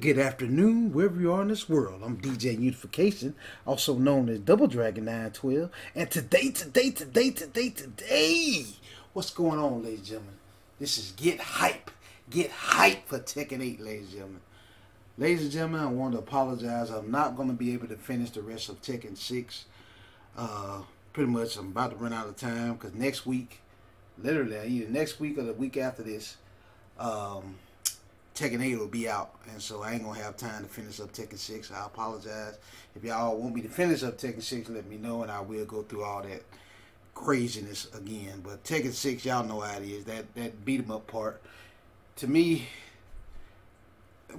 Good afternoon, wherever you are in this world. I'm DJ Unification, also known as Double Dragon 912. And today, what's going on, ladies and gentlemen? This is Get Hype for Tekken 8, ladies and gentlemen. Ladies and gentlemen, I want to apologize. I'm not going to be able to finish the rest of Tekken 6. Pretty much, I'm about to run out of time because next week, literally, either next week or the week after this, Tekken 8 will be out, and so I ain't gonna have time to finish up Tekken 6. I apologize. If y'all want me to finish up Tekken 6, let me know, and I will go through all that craziness again. But Tekken 6, y'all know how it is. That beat 'em up part, to me,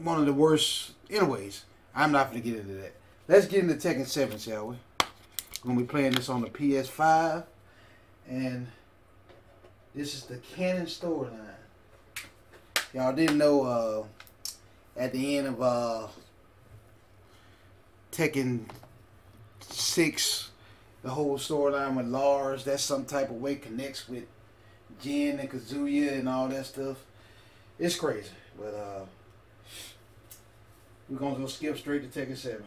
one of the worst. Anyways, I'm not gonna get into that. Let's get into Tekken 7, shall we? We're gonna be playing this on the PS5, and this is the canon storyline. Y'all didn't know at the end of Tekken 6, the whole storyline with Lars, that some type of way connects with Jin and Kazuya and all that stuff. It's crazy. But we're going to go skip straight to Tekken 7.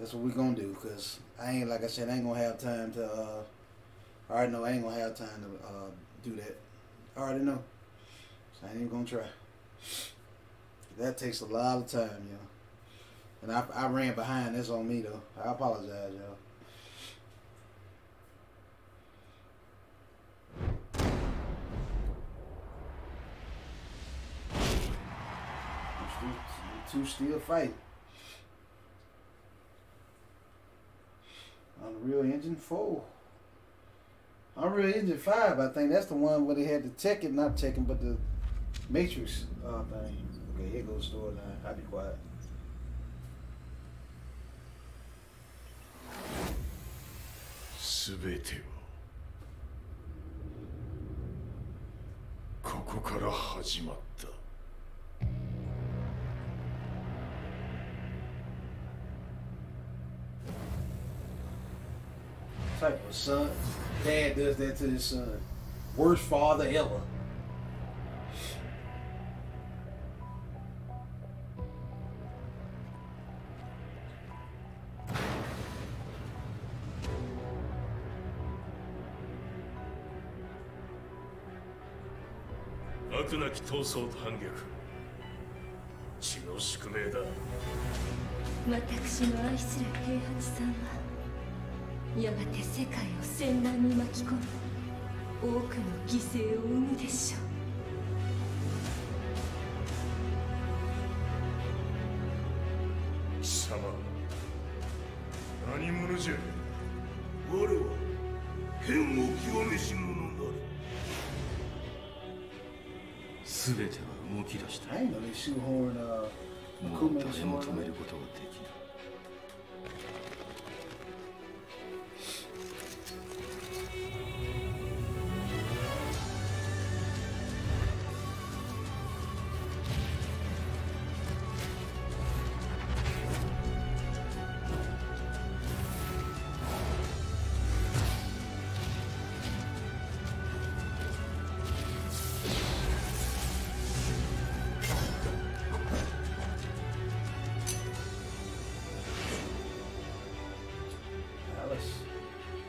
That's what we're going to do because I ain't, like I said, I ain't going to have time to, I already know I ain't going to have time to do that. I already know, so I ain't even gonna try. That takes a lot of time, y'all. And I ran behind. That's on me, though. I apologize, y'all. Two still fighting. Unreal Engine 4. Unreal Engine 5, I think that's the one where they had the Tekken, not Tekken, but the Matrix thing. Okay, here goes the storyline. I'll be quiet. Type of son. Dad does that to his son. Worst father ever. I know they shoehorn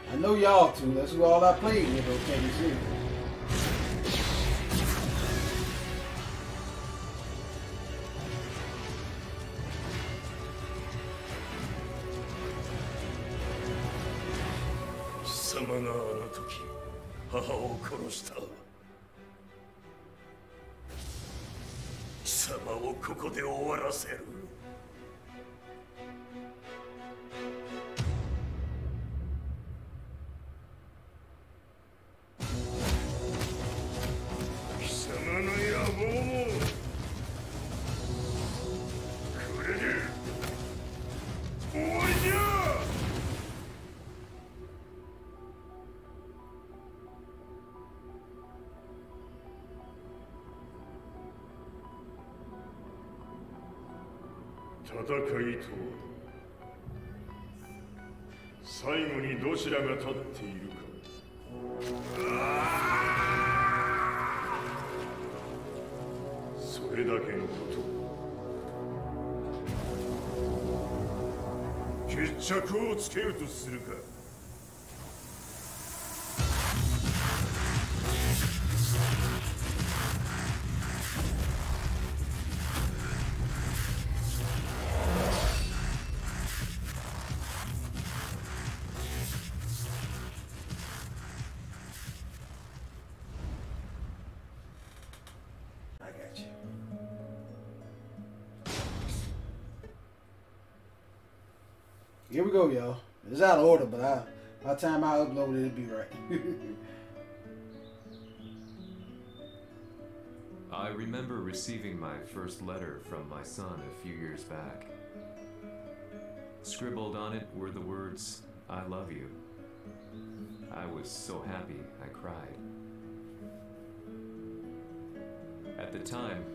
I know y'all too. That's who all I played with, okay, you see. Here we go, y'all. It's out of order, but by the time I upload it, it'll be right. I remember receiving my first letter from my son a few years back. Scribbled on it were the words, "I love you." I was so happy, I cried. At the time,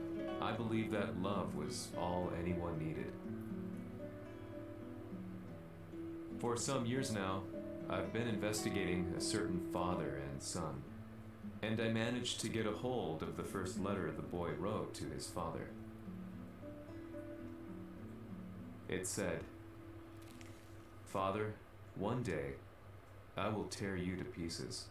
I believed that love was all anyone needed. For some years now, I've been investigating a certain father and son, and I managed to get a hold of the first letter the boy wrote to his father. It said, "Father, one day, I will tear you to pieces."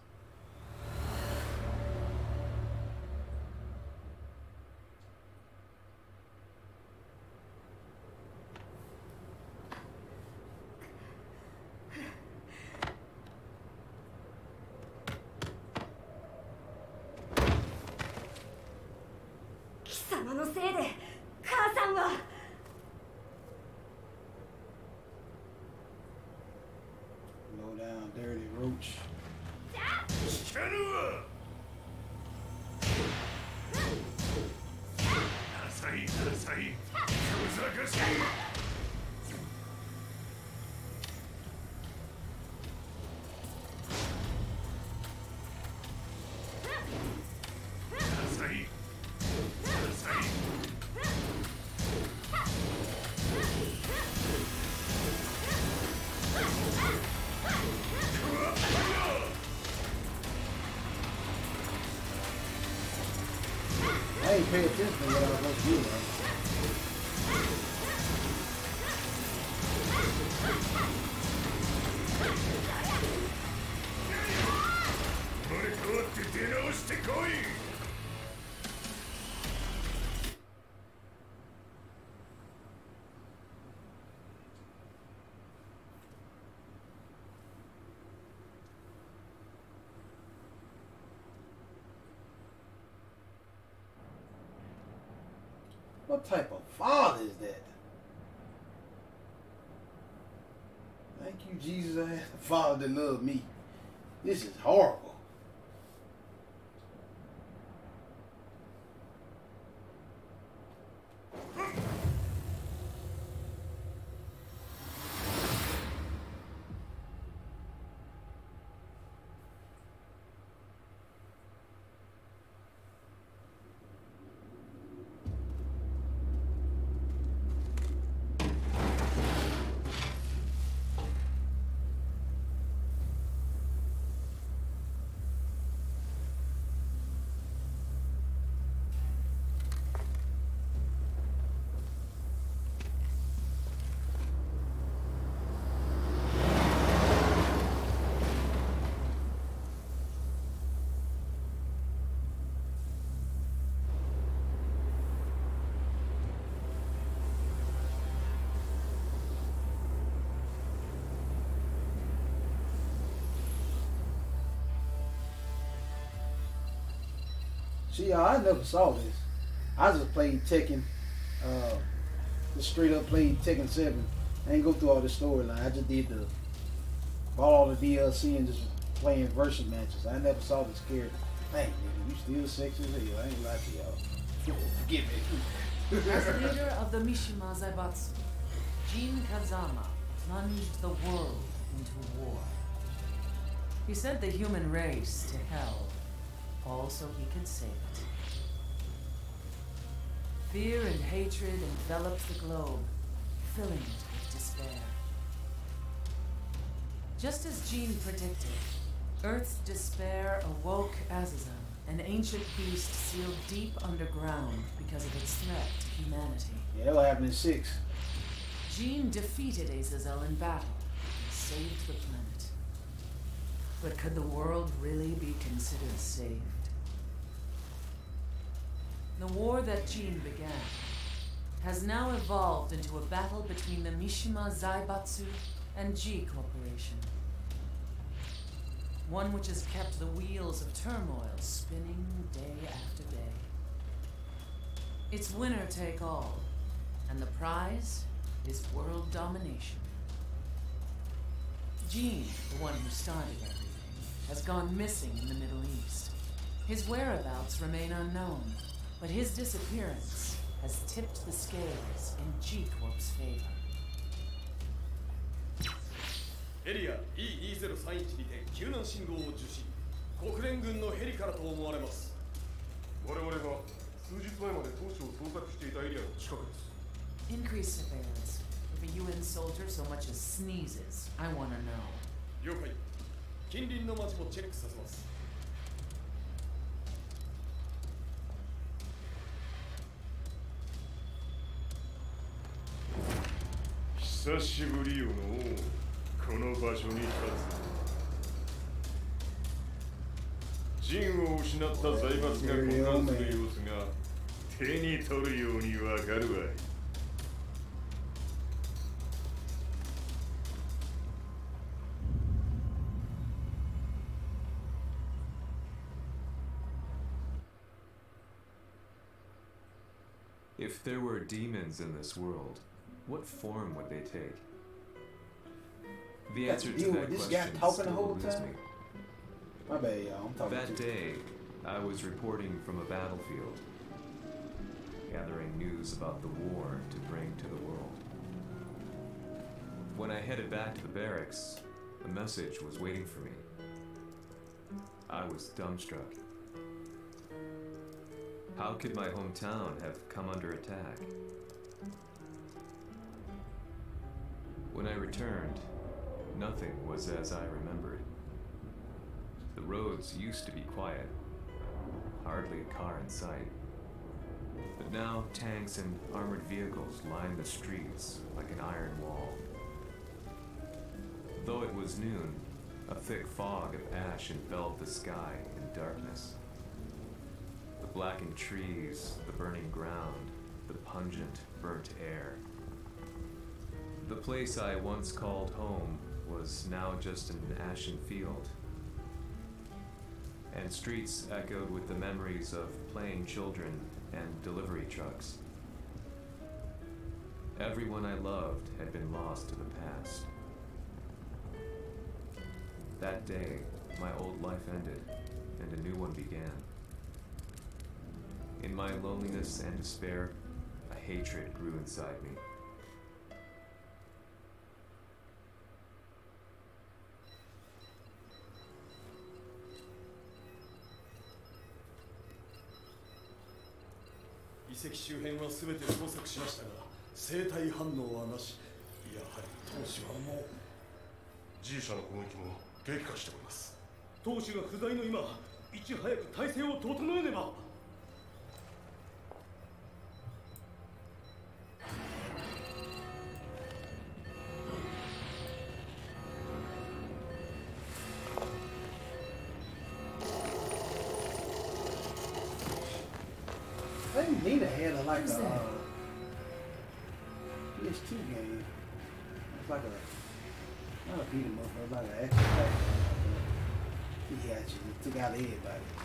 Pay attention to what I was going to do, man. What type of father is that? Thank you, Jesus. I had a father that loved me. This is horrible. See, I never saw this. I just played Tekken, just straight up played Tekken 7. I didn't go through all the storyline. I just did the, bought all the DLC and just playing versus matches. I never saw this character. Dang, nigga, you still sexy as hell. I ain't lying to y'all. Forgive me. As leader of the Mishima Zaibatsu, Jin Kazama plunged the world into war. He sent the human race to hell. All so he could save it. Fear and hatred enveloped the globe, filling it with despair. Just as Jin predicted, Earth's despair awoke Azazel, an ancient beast sealed deep underground because of its threat to humanity. Yeah, that'll happen in 6. Jin defeated Azazel in battle and saved the planet. But could the world really be considered saved? The war that Jin began has now evolved into a battle between the Mishima Zaibatsu and G Corporation. One which has kept the wheels of turmoil spinning day after day. It's winner take all, and the prize is world domination. Jin, the one who started everything, has gone missing in the Middle East. His whereabouts remain unknown, but his disappearance has tipped the scales in G Corp's favor. Area E2031 にて救難信号を受信。国連軍のヘリからと思われます。我々が数日前まで当初を捜索していたエリアの近くです。 Increased surveillance. If a UN soldier so much as sneezes, I want to know. 了解。近隣の町もチェックさせます。 久しぶりよのこの場所に立つ。ジンを失った財閥が混乱する様子が手に取るようにわかるわい。If there were demons in this world, what form would they take? The answer to that question still eludes me. My bad, y'all. I'm talking. That day, I was reporting from a battlefield, gathering news about the war to bring to the world. When I headed back to the barracks, a message was waiting for me. I was dumbstruck. How could my hometown have come under attack? When I returned, nothing was as I remembered. The roads used to be quiet, hardly a car in sight. But now tanks and armored vehicles lined the streets like an iron wall. Though it was noon, a thick fog of ash enveloped the sky in darkness. The blackened trees, the burning ground, the pungent, burnt air. The place I once called home was now just an ashen field, and streets echoed with the memories of playing children and delivery trucks. Everyone I loved had been lost to the past. That day, my old life ended, and a new one began. In my loneliness and despair, a hatred grew inside me.周辺は全て捜索しましたが、生体反応はなし。やはり当主はもう。G社の攻撃も激化しております。当主が不在の今、いち早く体制を整えねば。Nina had a, like a PS2 game. It's like a, not a beat 'em up, but like an action pack. He got you. He took out everybody. Yeah,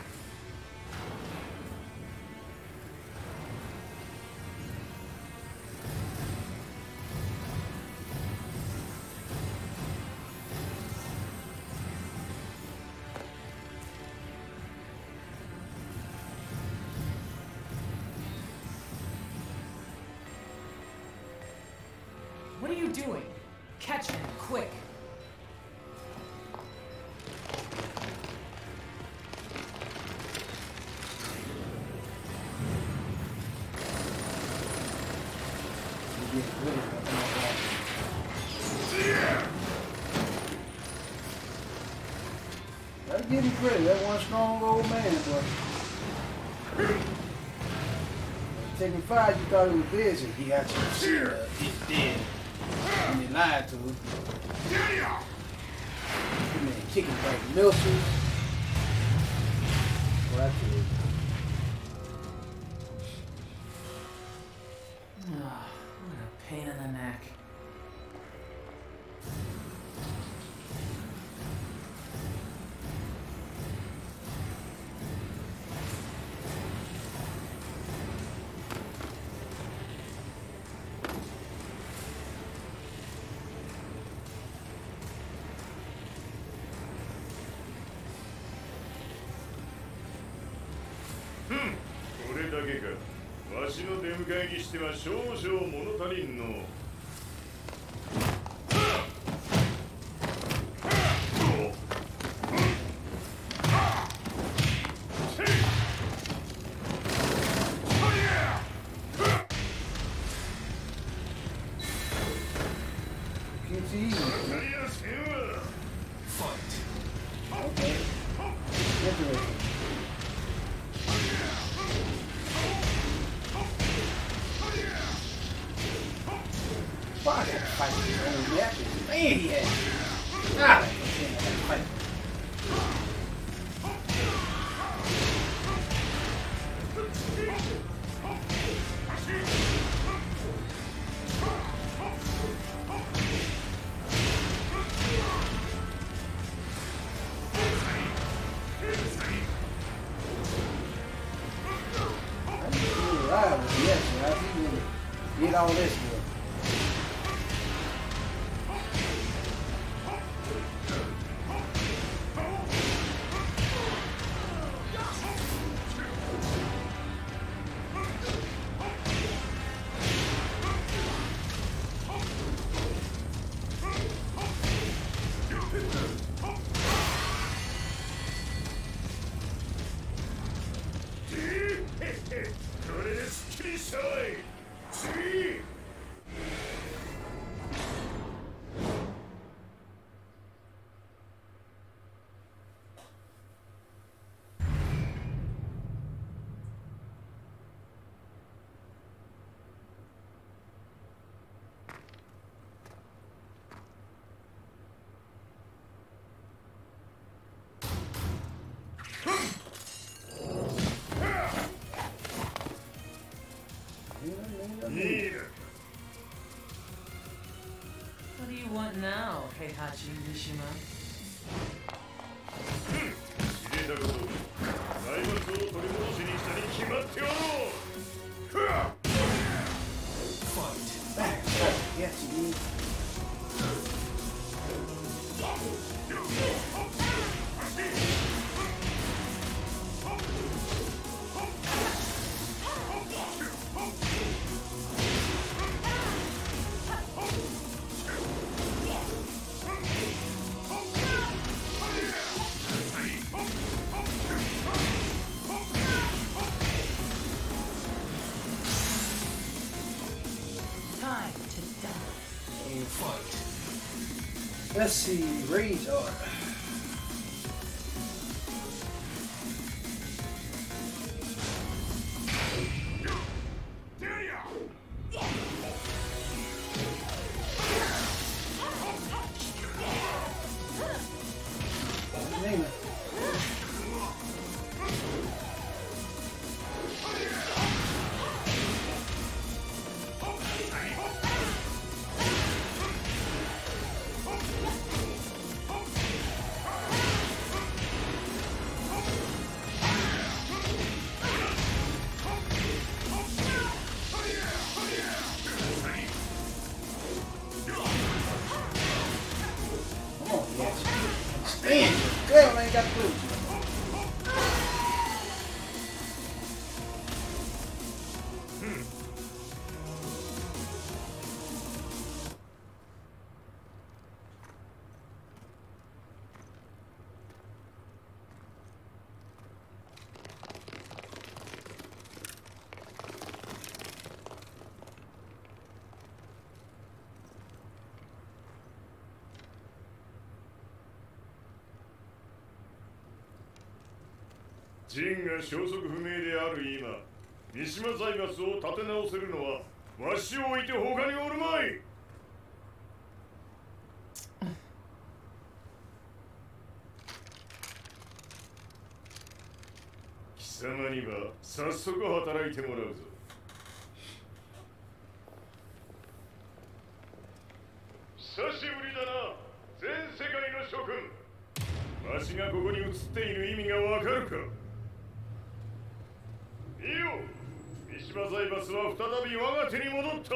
getting pretty. That one strong old man, but Tekken 5, you thought it was busy. He actually it's dead. And they lied to him. He made kicking like missiles. Well, pain in the neck. What do you want now, Heihachi Mishima? Let's see, raids are. 陣が消息不明である今、三島財閥を立て直せるのはわしを置いて他におるまい。貴様には早速働いてもらうぞ。久しぶりだな、全世界の諸君。 わしがここに映っている意味がわかるか。見よ、三島財閥は再び我が手に戻った。ということ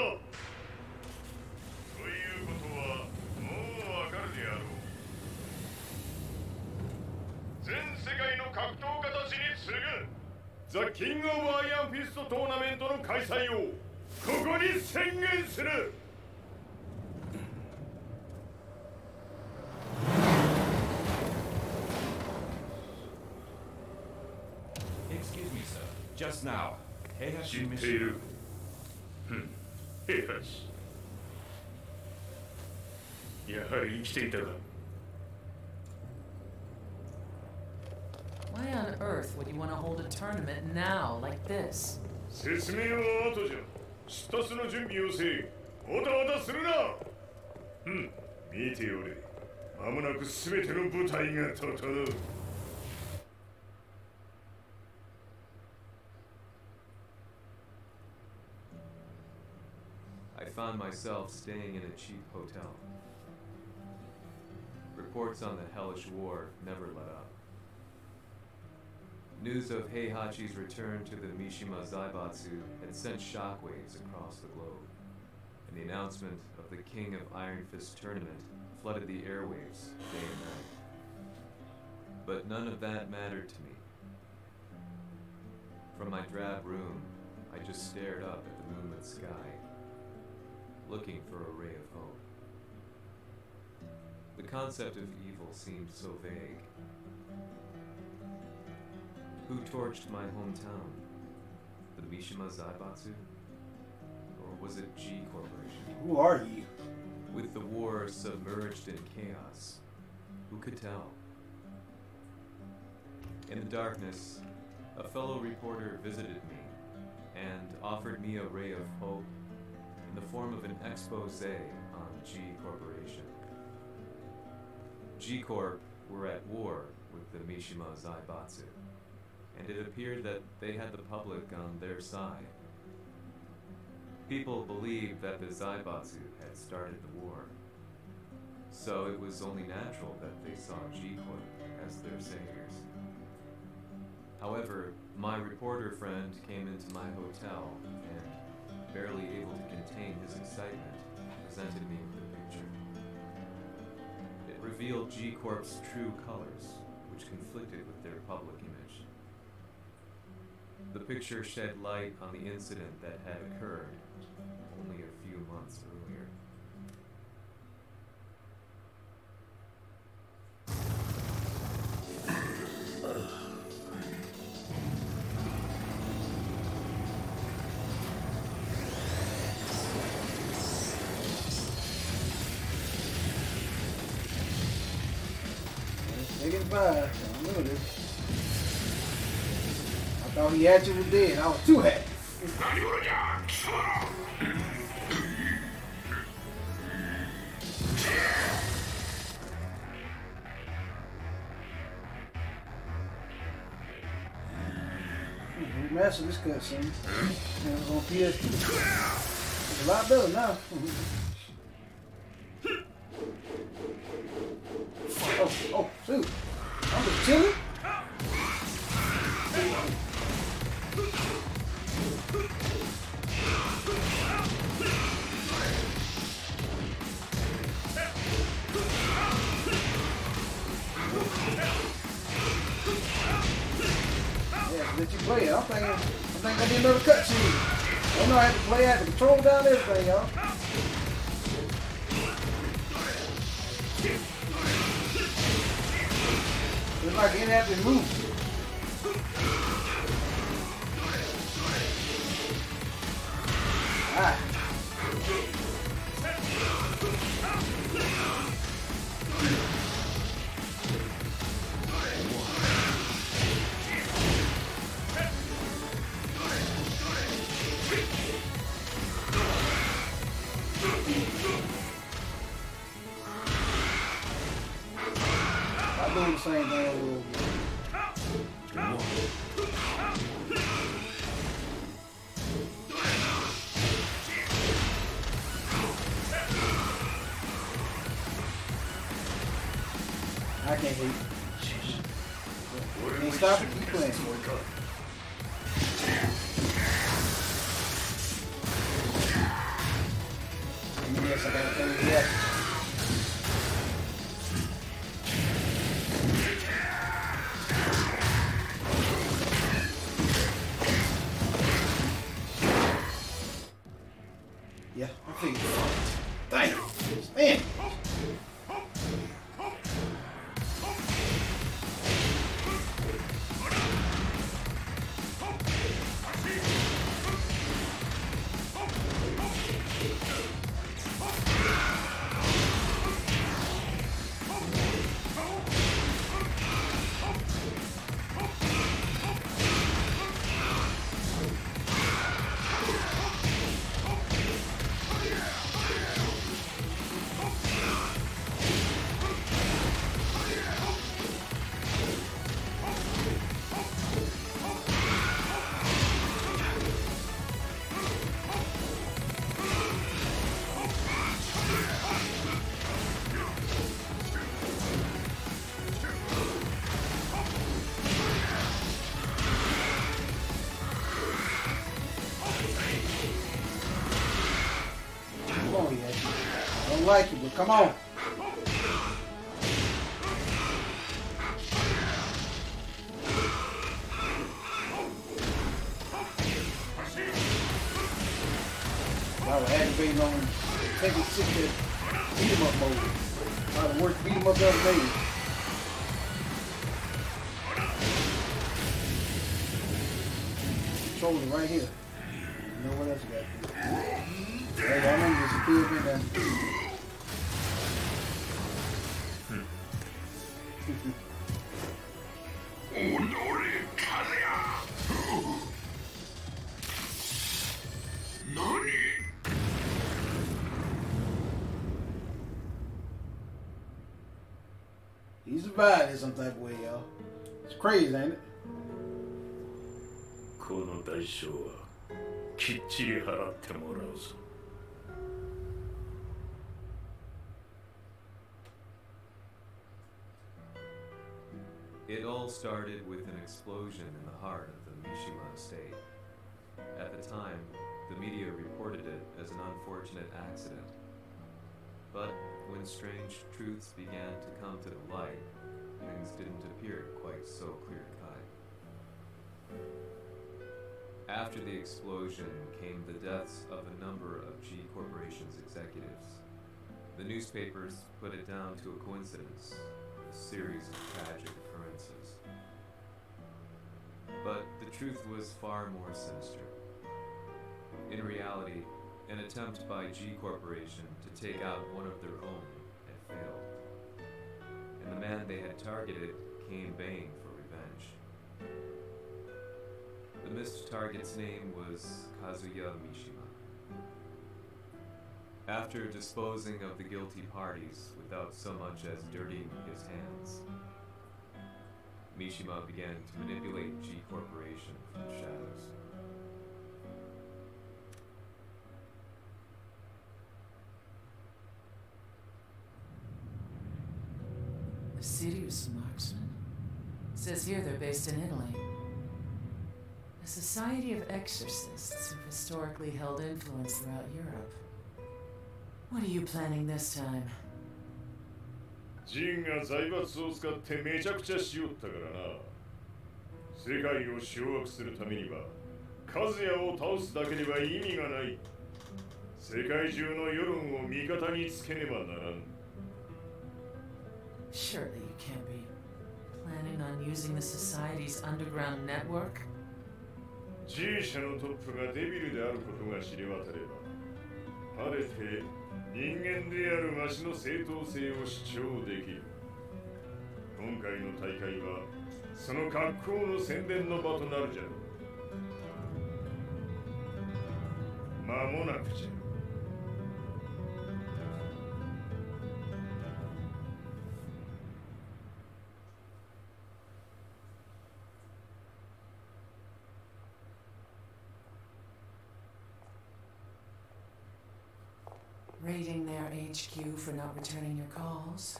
はもうわかるであろう。全世界の格闘家たちに次ぐザ・キング・オブ・アイアン・フィスト・トーナメントの開催をここに宣言する。 Just now, Heihachi Mishima. Heihachi. Why on earth would you want to hold a tournament now like this? 説明は後じゃ。出発の準備をせい。おだおだするな。見ておれ。まもなくすべての部隊が整う。 Found myself staying in a cheap hotel. Reports on the hellish war never let up. News of Heihachi's return to the Mishima Zaibatsu had sent shockwaves across the globe, and the announcement of the King of Iron Fist tournament flooded the airwaves day and night. But none of that mattered to me. From my drab room, I just stared up at the moonlit sky, looking for a ray of hope. The concept of evil seemed so vague. Who torched my hometown? The Mishima Zaibatsu? Or was it G Corporation? Who are you? With the war submerged in chaos, who could tell? In the darkness, a fellow reporter visited me and offered me a ray of hope in the form of an expose on G Corporation. G Corp were at war with the Mishima Zaibatsu, and it appeared that they had the public on their side. People believed that the Zaibatsu had started the war, so it was only natural that they saw G Corp as their saviors. However, my reporter friend came into my hotel and, barely able to contain his excitement, presented me with a picture. It revealed G Corp's true colors, which conflicted with their public image. The picture shed light on the incident that had occurred only a few months earlier. He actually did. I was too happy. Master this cutscene. And it was on PS2. It's a lot better now. Oh, shoot. I'm just chilling. That you play. I think I need another cutscene. I don't know how to play. I had to control down everything, y'all. It's like it had to move. Ah. same thing a little bit. I can't hit. Can't stop it, keep playing. And yes, I gotta finish the action. Yeah, I figured it out. Dang! Man! Like it, but come on. Y'all were aggravating on Tekken 6 beat 'em up mode. Probably the worst beat 'em up I've ever made. Controller right here. You know what else you got to do? Hey, I know this feels me down. He's survived in some type of way, y'all. It's crazy, ain't it? It all started with an explosion in the heart of the Mishima estate. At the time, the media reported it as an unfortunate accident. But when strange truths began to come to the light, things didn't appear quite so clear-cut. After the explosion came the deaths of a number of G Corporation's executives. The newspapers put it down to a coincidence, a series of tragic occurrences. But the truth was far more sinister. In reality, an attempt by G Corporation to take out one of their own had failed. And the man they had targeted came baying for revenge. The missed target's name was Kazuya Mishima. After disposing of the guilty parties without so much as dirtying his hands, Mishima began to manipulate G Corporation from the shadows. A serious marksman. It says here they're based in Italy. A society of exorcists who've historically held influence throughout Europe. What are you planning this time? Jin が財閥を使ってめちゃくちゃしよったからな。世界を掌握するためには、カズヤを倒すだけでは意味がない。世界中の世論を味方につけねばならん。 Surely you can't be planning on using the society's underground network? G社のトップがデビルであることが知れ渡れば、晴れて人間であるわしの正当性を主張できる。今回の大会はその格好の宣伝の場となるじゃろう。間もなくじゃ。 Mishima Raiding their HQ for not returning your calls.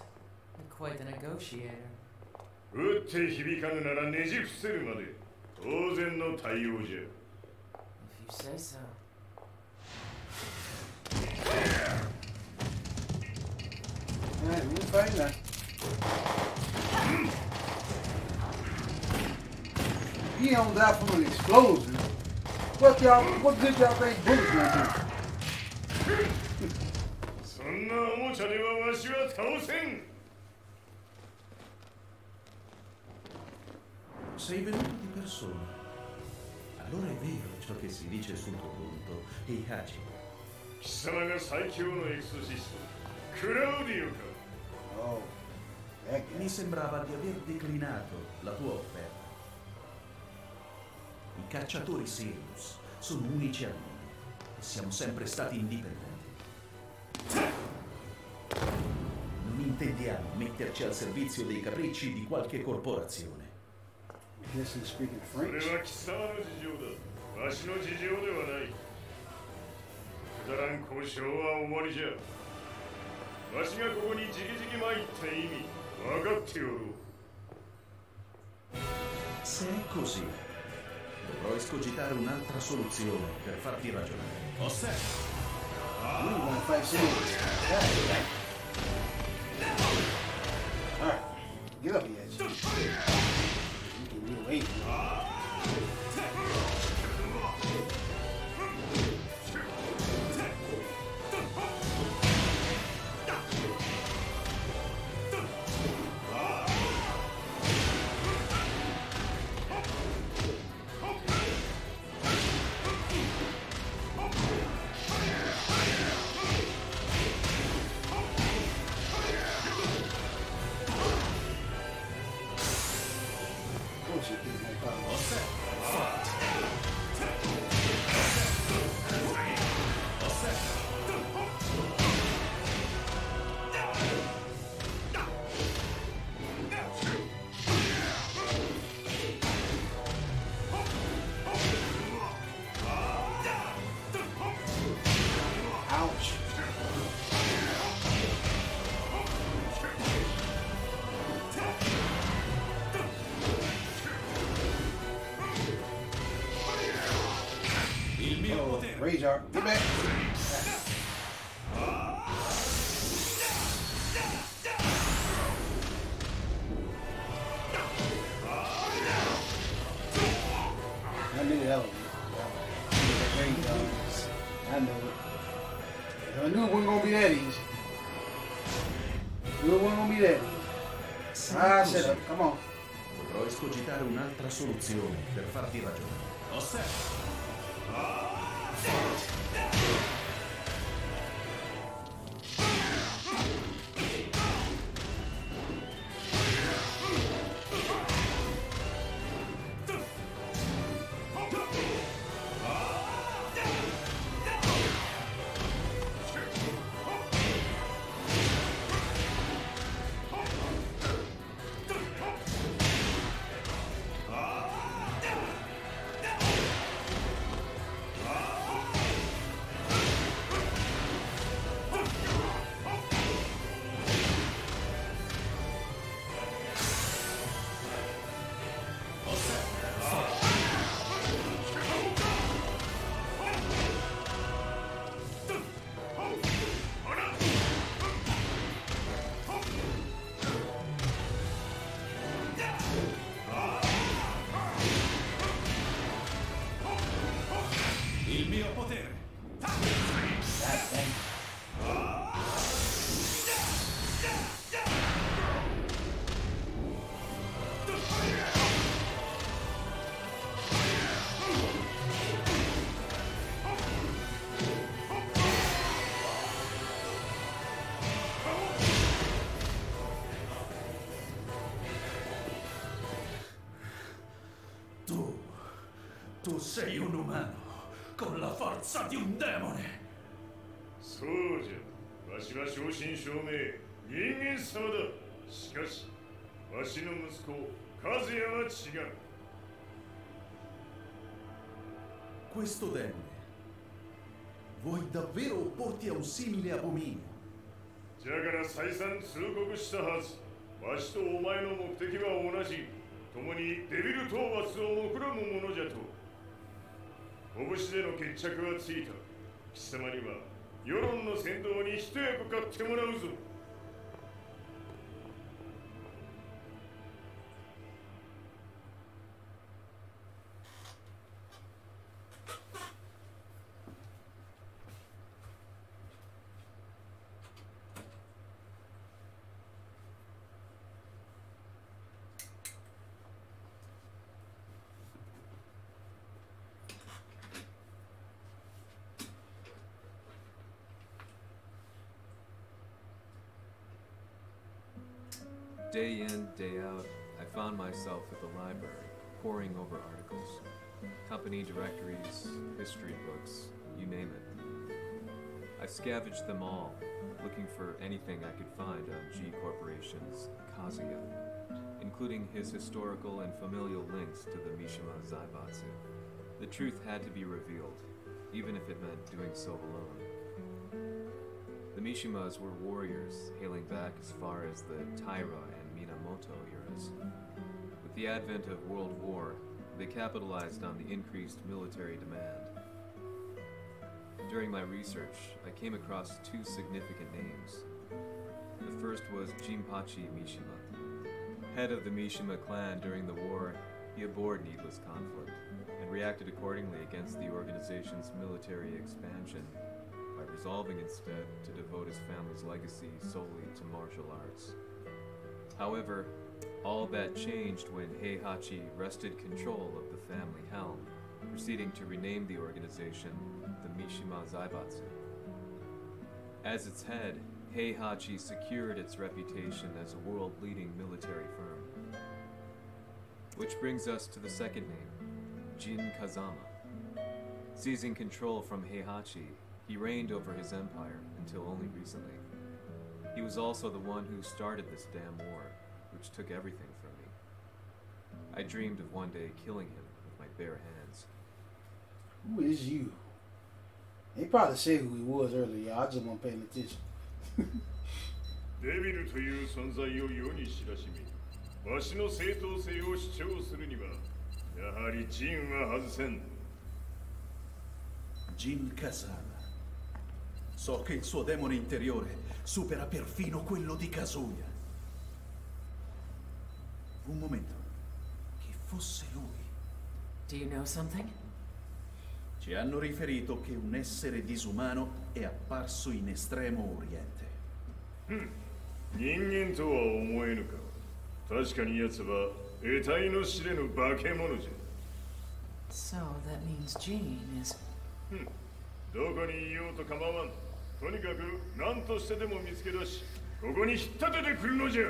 You're quite the negotiator. 打って響かぬならねじ伏せるまで当然の対応じゃ。If you say so. É, não vai, né? E é definitely explosive. What did you have a bullet like? そんなおもちゃではわしは倒せん。Sei venuto in persona. Allora è vero ciò che si dice sul tuo volto, Heihachi. Kisama ga saikyo no exorcista, Claudio ka. Oh. Mi sembrava di aver declinato la tua offerta. I cacciatori Sirius sono unici al mondo. Siamo sempre stati indipendenti. Non intendiamo metterci al servizio dei capricci di qualche corporazione. This is speaking French. Se è così, dovrò escogitare un'altra soluzione per farti ragionare. Alright, get up the edge. Wait. Get back. I knew that was I knew it. I knew it wasn't gonna be that easy. I knew it wasn't gonna be that easy. Ah, shut up. Come on. Potrò escogitare un'altra soluzione per farti ragionare. Sei un umano con la forza di un demone. Soja, washi wa shoushin shoumei, ningen sama da. Shikashi, washi no musuko Kazuya wa chigaru. Questo demone Vuoi davvero opporti a un simile abominio? Day in, day out, I found myself at the library, poring over articles, company directories, history books, you name it. I scavenged them all, looking for anything I could find on G Corporation's Kazuya, including his historical and familial links to the Mishima Zaibatsu. The truth had to be revealed, even if it meant doing so alone. The Mishimas were warriors, hailing back as far as the Taira and Minamoto eras. With the advent of World War, they capitalized on the increased military demand. During my research, I came across two significant names. The first was Jinpachi Mishima. Head of the Mishima clan during the war, he abhorred needless conflict, and reacted accordingly against the organization's military expansion, resolving instead to devote his family's legacy solely to martial arts. However, all that changed when Heihachi wrested control of the family helm, proceeding to rename the organization the Mishima Zaibatsu. As its head, Heihachi secured its reputation as a world-leading military firm. Which brings us to the second name, Jin Kazama. Seizing control from Heihachi, he reigned over his empire until only recently. He was also the one who started this damn war, which took everything from me. I dreamed of one day killing him with my bare hands. Who is you? They probably said who he was earlier. I just want to pay attention. Devil という存在を世に知らしめ、わしの正当性を主張するには、やはりジンは外せん。ジン・カザマ。 So che il suo demone interiore supera perfino quello di Kazuya. Un momento. Chi fosse lui? Do you know something? Ci hanno riferito che un essere disumano è apparso in Estremo Oriente. Ningen to wa omoenu ka. Tashikani yatsu wa etai no shirenu bakemono ja. So that means Jin is... Doko ni iyo to kamawan. とにかく何としてでも見つけ出し、ここに引っ立ててくるのじゃ。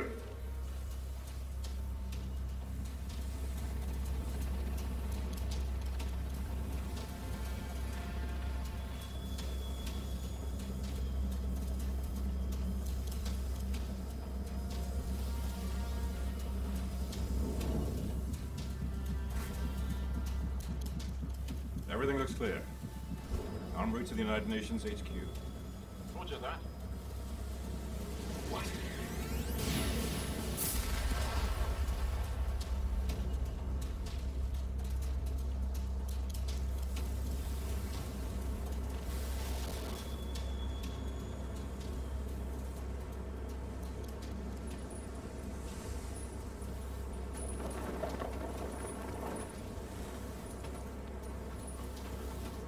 Everything looks clear. En route to the United Nations HQ. Roger that. What?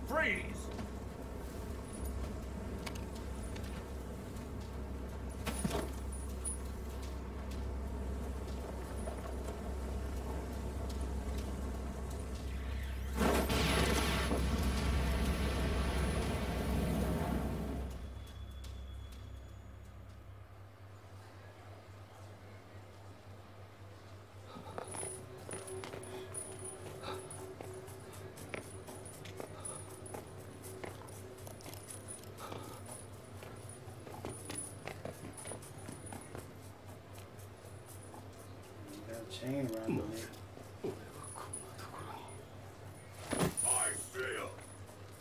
Freeze! Chain around the neck. I feel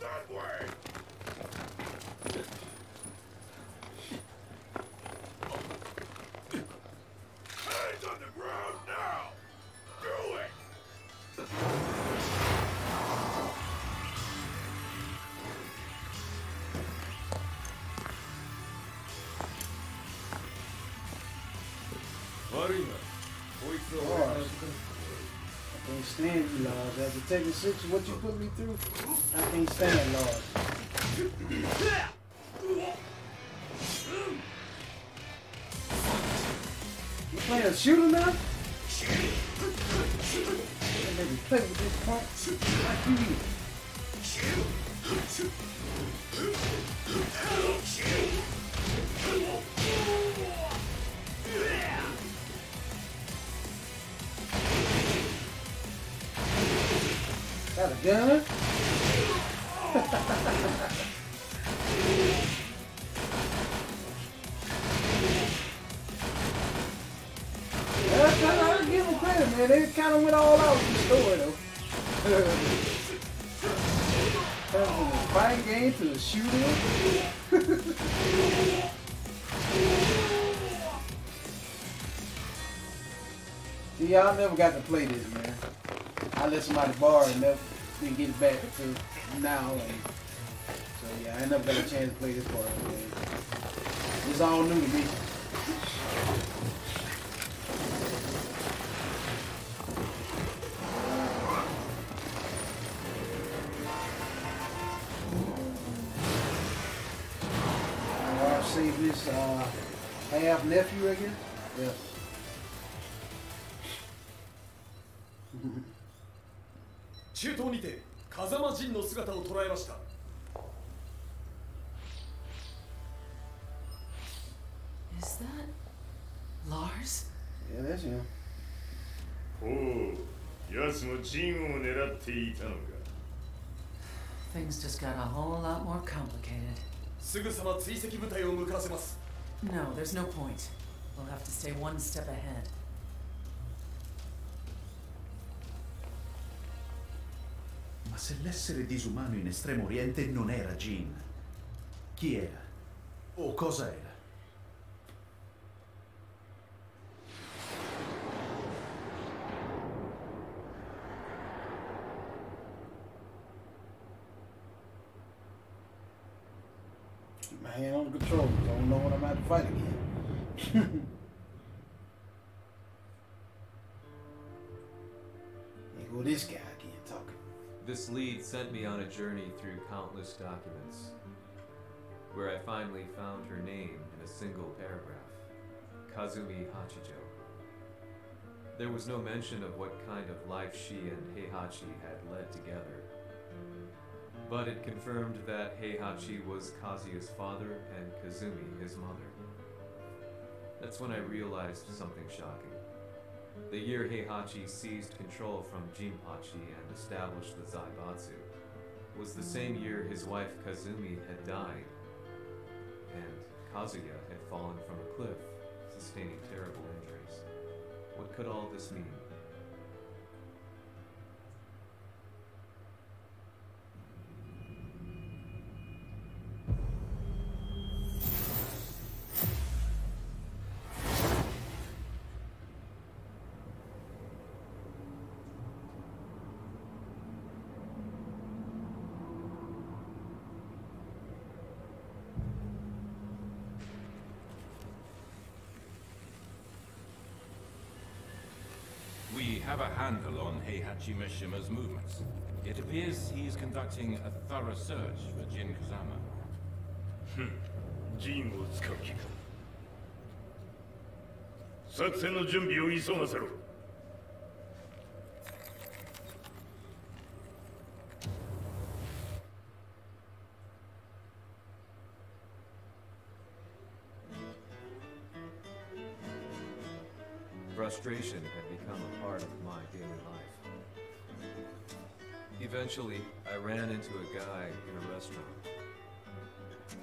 that way. After Tekken 6, what you put me through, I can't stand Lars. You playing a shooter now? And then you play with this part like you need. Got a gun? Man, they kind of went all out in the store though. From the fighting game to the shooting. See, y'all never got to play this, man. I let somebody borrow enough to get back to now. And so yeah, I never got a chance to play this part of the game. It's all new to me. Half nephew, I guess? Yes. Is that Lars? Yeah, that's him. Oh, things just got a whole lot more complicated. No, there's no point. We'll have to stay one step ahead. Ma se l'essere disumano in Estremo Oriente non era Jin, chi era? O cosa era? Hand on the controls. I don't know when I'm about to fight again. There go this guy again talking. This lead sent me on a journey through countless documents, where I finally found her name in a single paragraph. Kazumi Hachijo. There was no mention of what kind of life she and Heihachi had led together. But it confirmed that Heihachi was Kazuya's father and Kazumi his mother. That's when I realized something shocking. The year Heihachi seized control from Jinpachi and established the Zaibatsu was the same year his wife Kazumi had died, and Kazuya had fallen from a cliff, sustaining terrible injuries. What could all this mean? We have a handle on Heihachi Mishima's movements. It appears he is conducting a thorough search for Jin Kazama. Jin will take him. Action no junbei o isonasero. Frustration had become a part of my daily life. Eventually, I ran into a guy in a restaurant.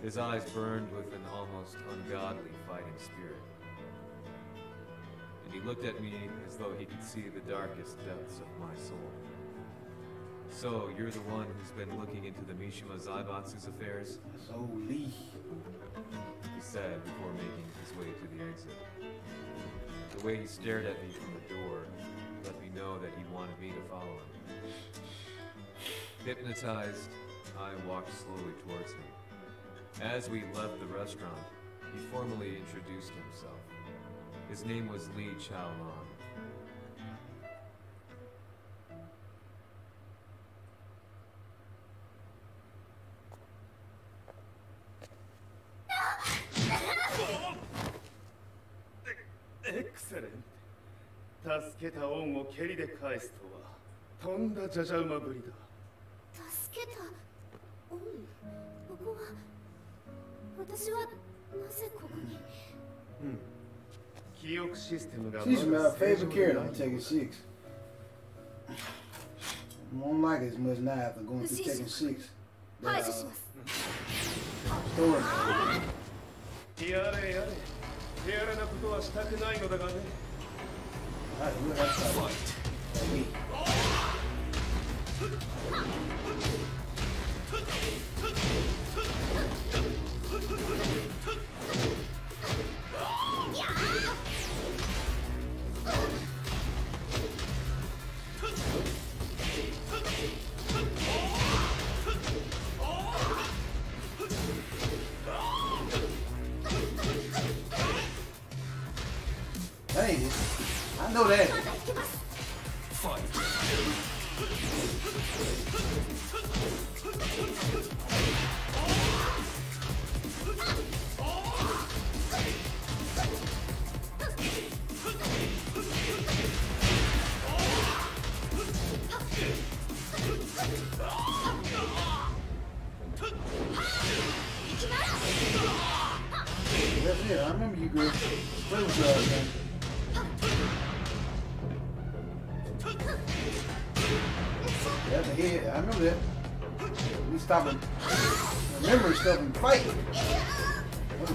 His eyes burned with an almost ungodly fighting spirit. And he looked at me as though he could see the darkest depths of my soul. So, you're the one who's been looking into the Mishima Zaibatsu's affairs? Holy, he said before making his way to the exit. The way he stared at me from the door let me know that he wanted me to follow him. Hypnotized, I walked slowly towards him. As we left the restaurant, he formally introduced himself. His name was Lee Chaolan. 助けた恩を蹴りで返すとはとんだじゃじゃ馬ぶりだ。助けた恩、ここは私はなぜここに？記憶システムが。She's my favorite character on Tekken 6. I don't like it as much now after going through Tekken 6. Story. やれやれ。やらなことはしたくないのだがね。はい、上がった。I know that. That's it. I remember you, girl. Where was that, man? That's a head. I remember that. We stopped remembering stuff and fighting. Okay.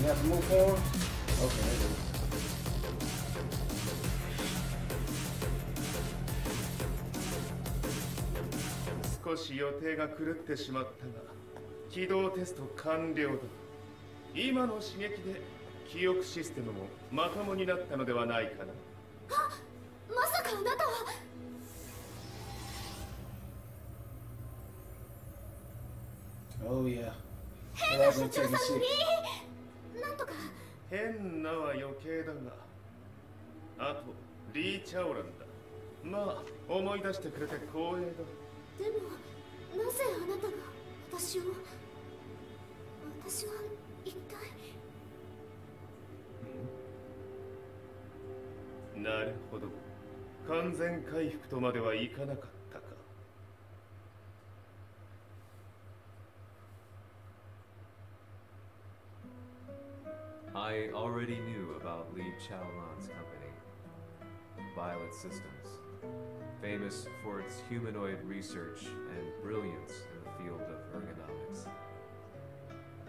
We have to move forward. Okay, there it is. Oh yeah. Well, I've been taking sick. Henna wa yokei da ga. Ato Lee Chaolan da. Ma, omoidashite kurete kouei da. Demo, naze anata ga watashi wo? Watashi wa ittai? なるほど。完全回復とまではいかなかった。 I already knew about Lee Chaolan's company, Violet Systems, famous for its humanoid research and brilliance in the field of ergonomics.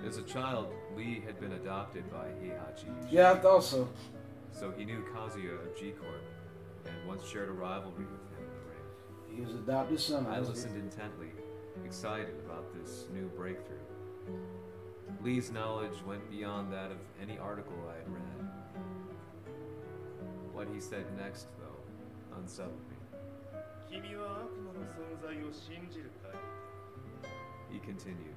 As a child, Lee had been adopted by Heihachi Mishima. Yeah, I thought so. So he knew Kazuya of G Corp, and once shared a rivalry with him in the ring. He was adopted son. I listened intently, excited about this new breakthrough. Lee's knowledge went beyond that of any article I had read. What he said next, though, unsettled me. He continued.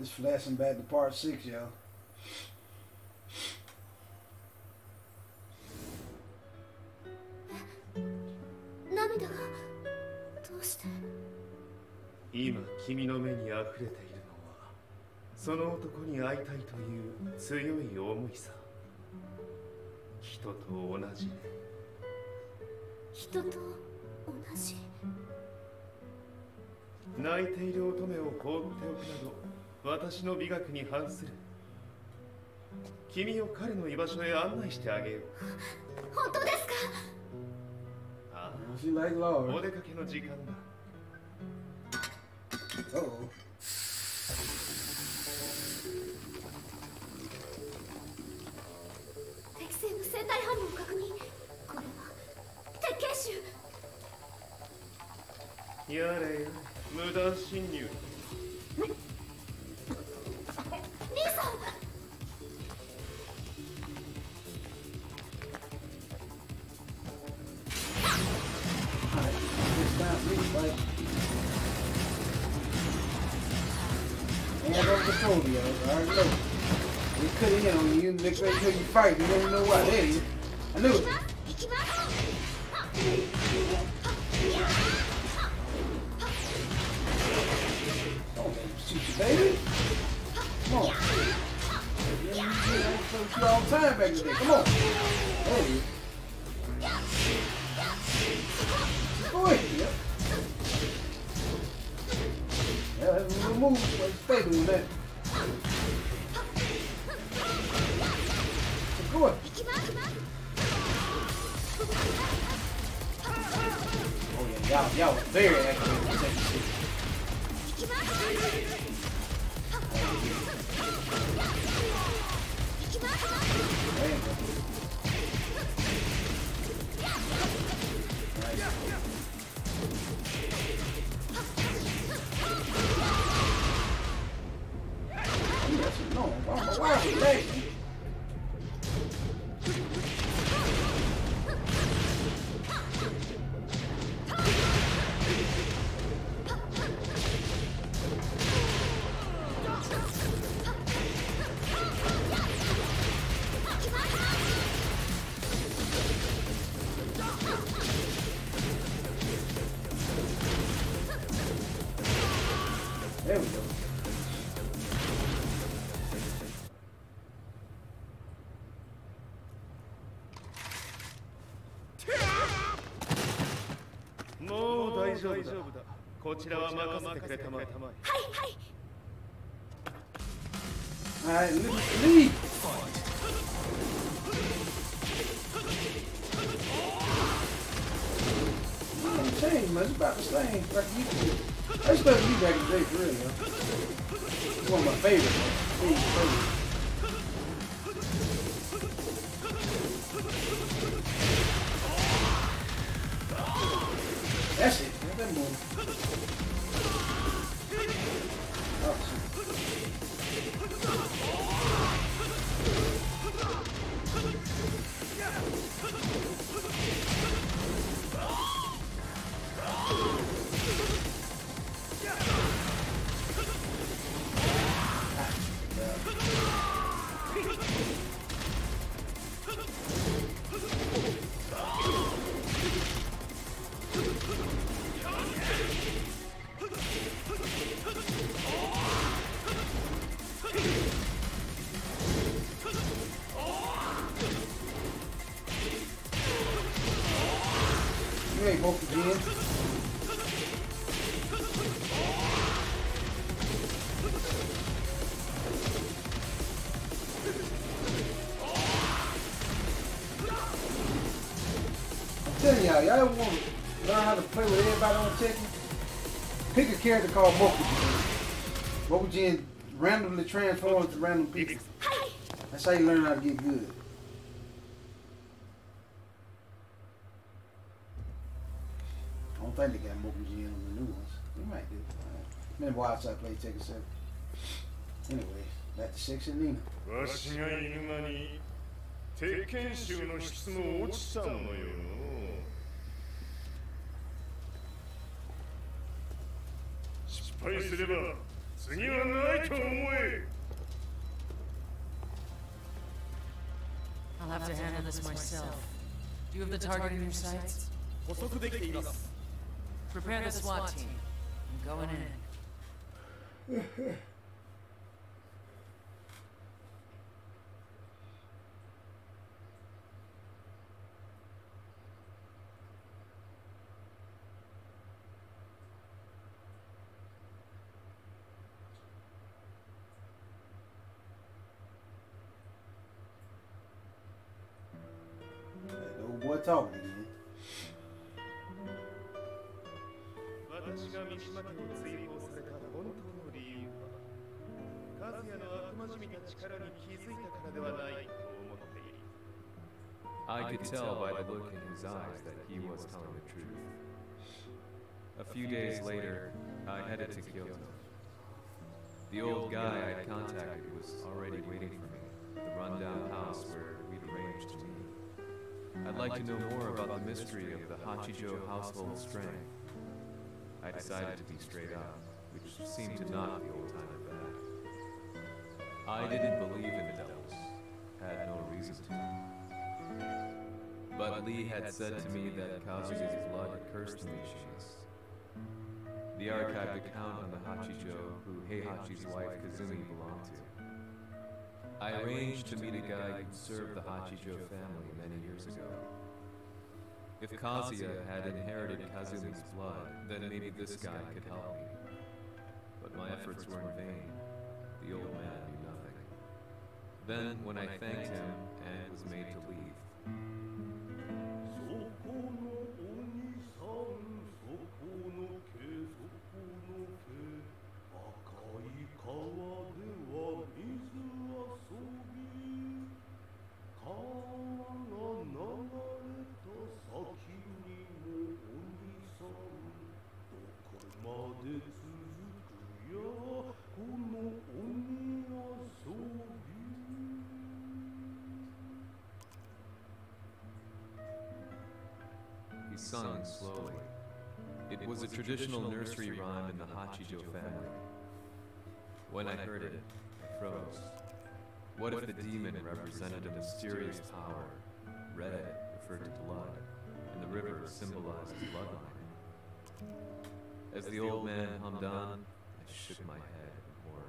It's flashing back to part 6, y'all. She like Laura. Uh-oh. やれや無断侵入。リーさん。We couldn't hit on you. Next time you fight, you don't know why. There you. I knew it. Don't shoot you, baby. Come on. You all the time back in the day. Come on. There you. Boy, yep. Yeah, that's a little move. Like stable with that. Go on. Oh yeah, y'all were very active in the second season. No, why? Alright, leave! I ain't changed much about the same. Like you did. That stuff you back in the day for real, man. It's one of my favorites. That's it. That's that move. Oh, y'all ever want to learn how to play with everybody on Tekken? Pick a character called Mokujin. Mokujin randomly transforms to random people. That's how you learn how to get good. I don't think they got Mokujin on the new ones. They might do. It's been a while since I played Tekken 7. Anyway, back to 6 and Nina. All right, I'll have to handle this myself. Do you have the target in your sights? Prepare the SWAT team. I'm going in. Talking to me. I could tell by the look in his eyes that he was telling the truth. A few days later, I headed to Kyoto. The old guy I contacted was already waiting for me at the rundown house where we'd arranged to meet. I'd like to know more about the mystery of the Hachijo household strength. I decided to be straight up, which seemed to knock the old timer back. I didn't believe in the devils, had no reason to. But Lee had said to me that Kazuya's blood cursed the Mishimas. The archived account on the Hachijo, who Heihachi's wife Kazumi belonged to. I arranged to meet a guy who served the Hachijo family many years ago. If Kazuya had inherited Kazumi's blood, then maybe this guy could help me. But my efforts were in vain. The old man knew nothing. Then, when I thanked him and was made to leave, he sung slowly. It was a traditional nursery rhyme in the Hachijo family. When I heard it, I froze. What if the demon represented a mysterious power? Red referred to blood, and the river symbolized bloodline. As the old man hummed on, I shook my head in horror.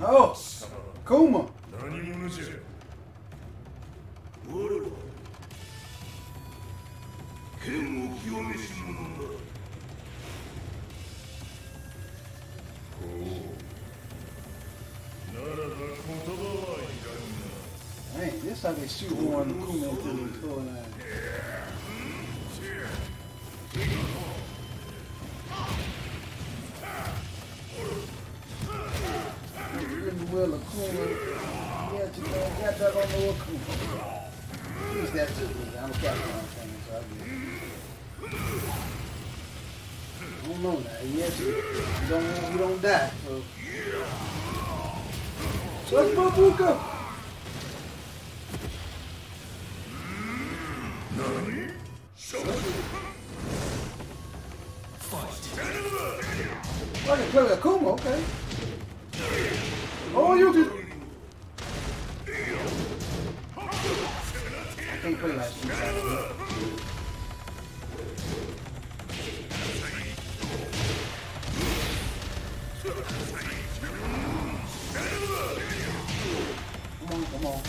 Oh, Kuma! Hey, this how they shoot one Kuma into the floor now. That. Let's Mabuka! Nani? Show me! Fight! I can play with Akuma, okay. Oh, you just... I can't play like that. Come on.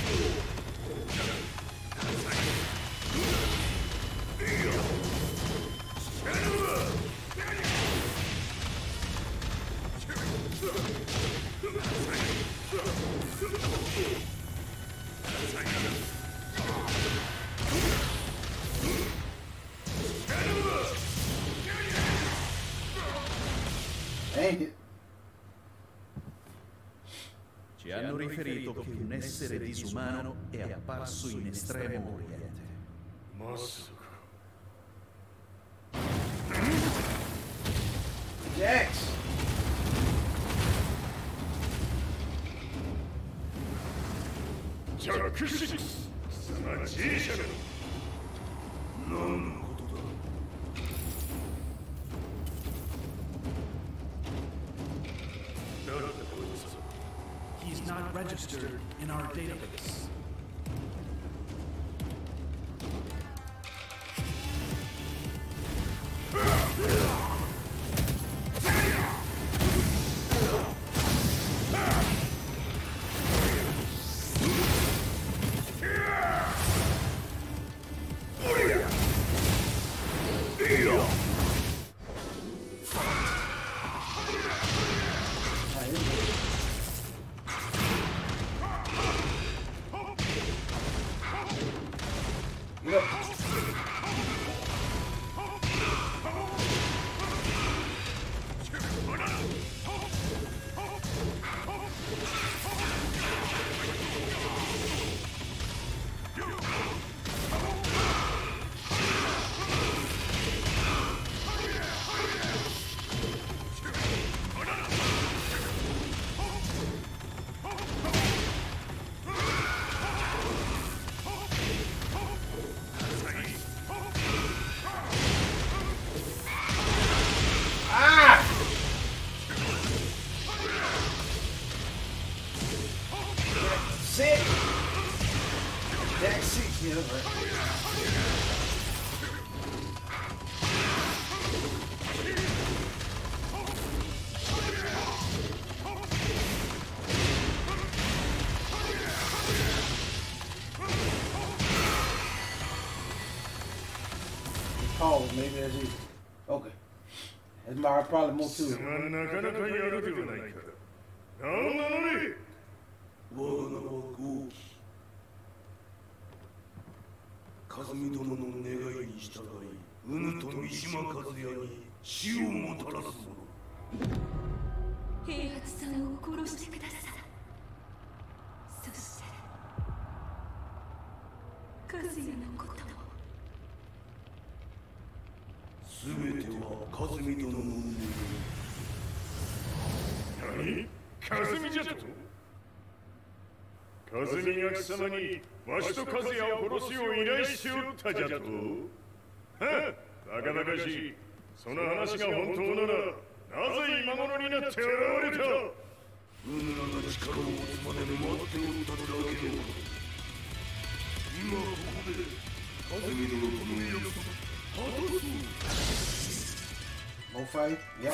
Dang it. Ci hanno riferito che un essere disumano è apparso in estremo oriente. Masuka. Jax! Jax! Non not registered in our database. Yep. I'll probably move to it. No fight? Yeah.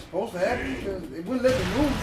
Supposed to happen because it wouldn't let them move.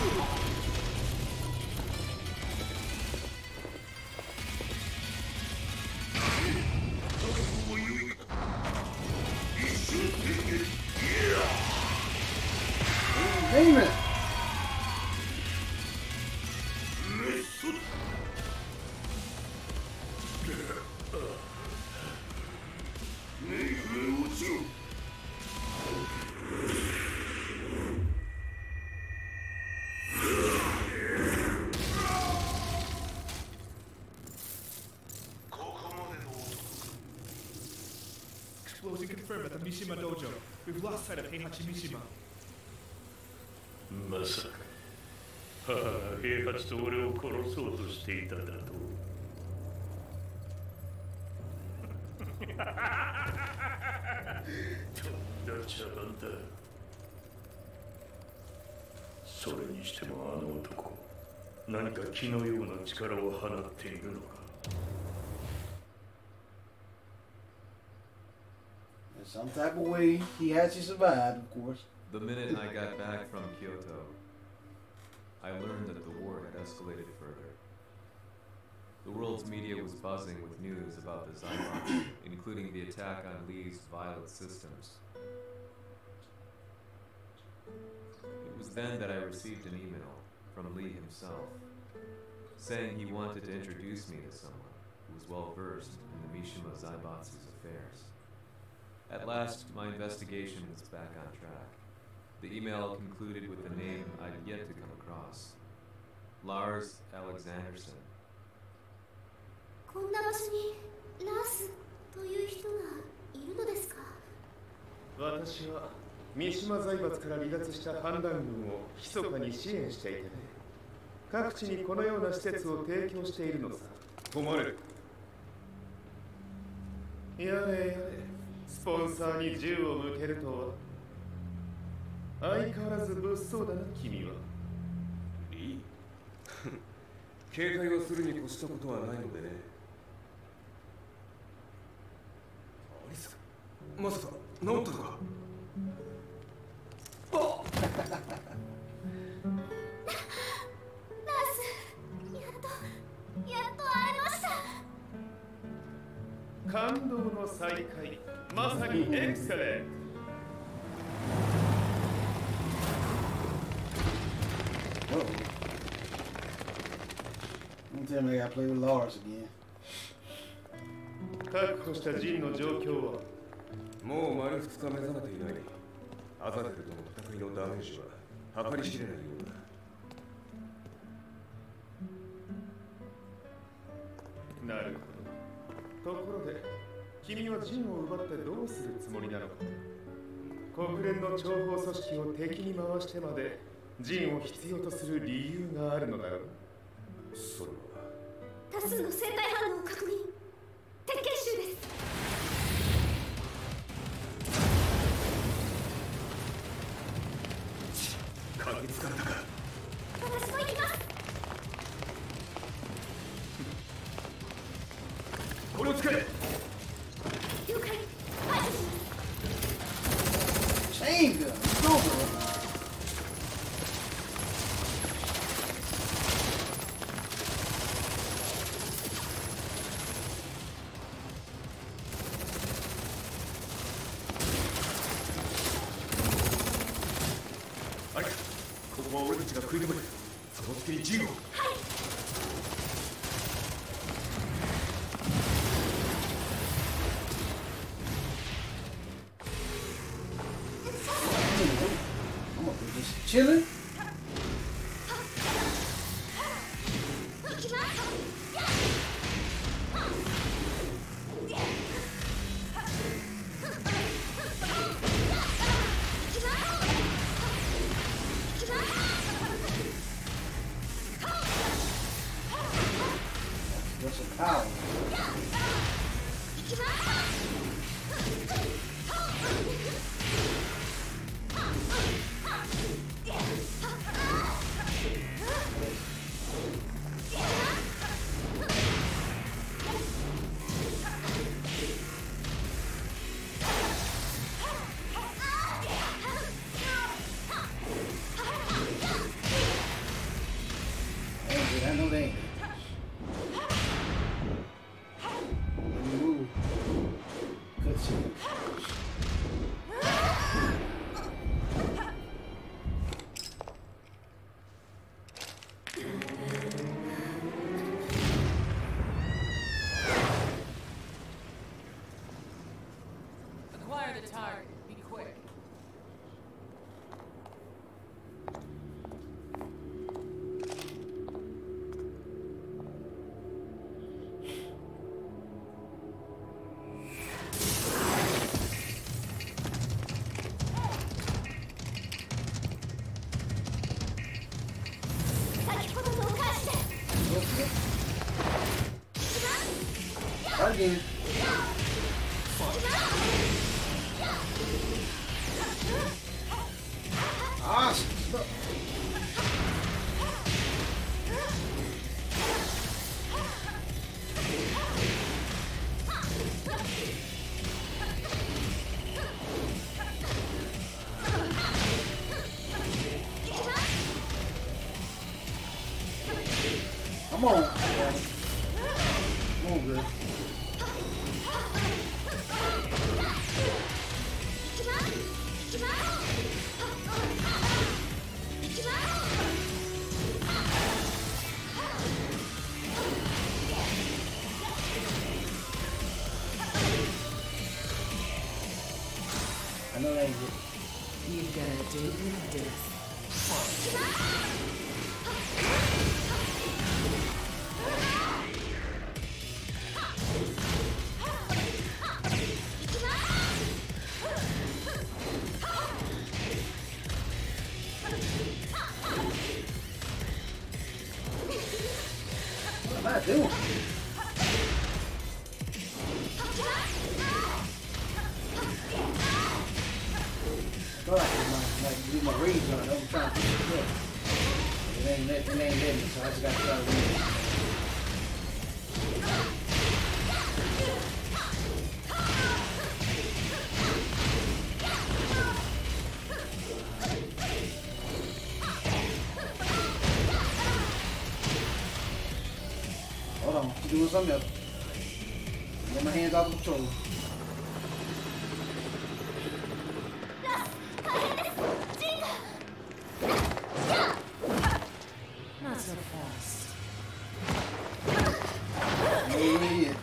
Confirmed at the Mishima Dojo. We've lost sight of Heihachi Mishima. Masaka. Heihachi to ore o korosou to shite ita da to. Tondachi anta. Sore ni shite mo ano otoko, nanika ki no you na chikara wo hanatte iru no ka? Some type of way, he actually survived, of course. The minute I got back from Kyoto, I learned that the war had escalated further. The world's media was buzzing with news about the Zaibatsu, including the attack on Lee's Violet Systems. It was then that I received an email from Lee himself, saying he wanted to introduce me to someone who was well versed in the Mishima Zaibatsu's affairs. At last, my investigation was back on track. The email concluded with a name I'd yet to come across. Lars Alexanderson. Excellent! Whoa. Don't tell me I gotta play with Lars again. Amiga! Tudo! Again. Do something else. Get my hands off the controller. Not so fast. Yeah.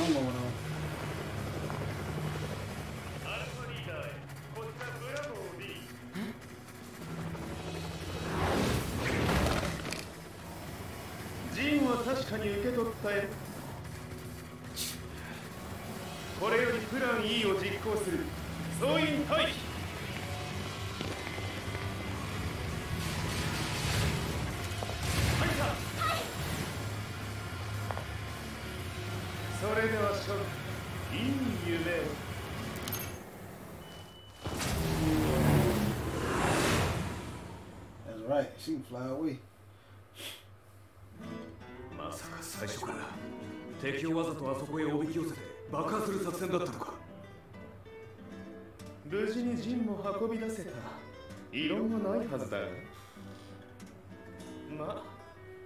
I'm going on. That's right, she can fly away. まさか最初から敵をわざとあそこへおびき寄せて爆破する作戦だったのか。無事にジンも運び出せた。異論はないはずだが。まあ、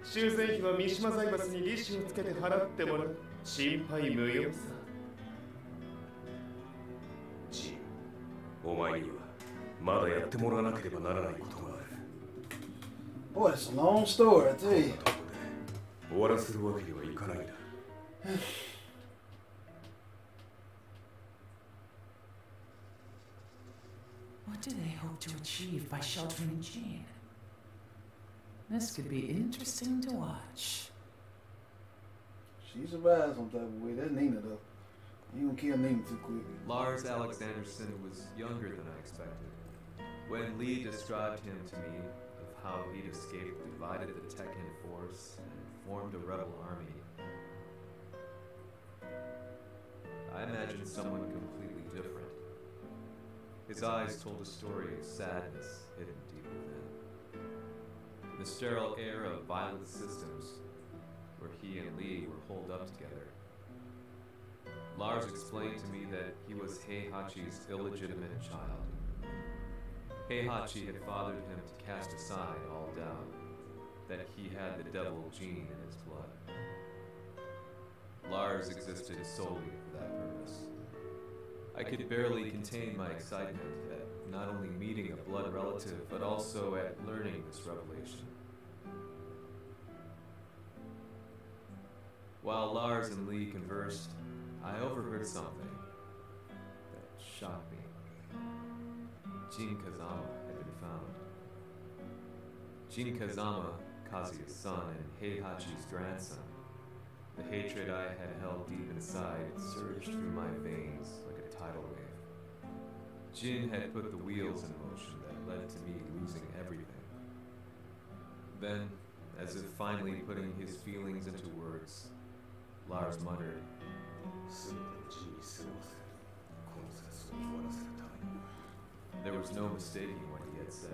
修繕費は三島財閥に利子をつけて払ってもらう。心配無用さ。ジン、お前にはまだやってもらわなければならないことがある。おい、そんなlong story、つい。終わらせるわけにはいかないだ。What do they hope to achieve by sheltering Jin? This could be interesting to watch. She survived some type of way. That's Nina, though. You don't kill Nina too quick. Lars Alexanderson was younger than I expected. When Lee described him to me of how he'd escaped, divided the Tekken force, and formed a rebel army, I imagined someone completely different. His eyes told a story of sadness hidden deep within. In the sterile era of Violet Systems, where he and Lee were holed up together, Lars explained to me that he was Heihachi's illegitimate child. Heihachi had fathered him to cast aside all doubt that he had the devil gene in his blood. Lars existed solely for that purpose. I could barely contain my excitement at not only meeting a blood relative, but also at learning this revelation. While Lars and Lee conversed, I overheard something that shocked me. Jin Kazama had been found. Jin Kazama, Kazuya's son and Heihachi's grandson. The hatred I had held deep inside surged through my veins like a tidal wave. Jin had put the wheels in motion that led to me losing everything. Then, as if finally putting his feelings into words, Lars muttered, There was no mistaking what he had said.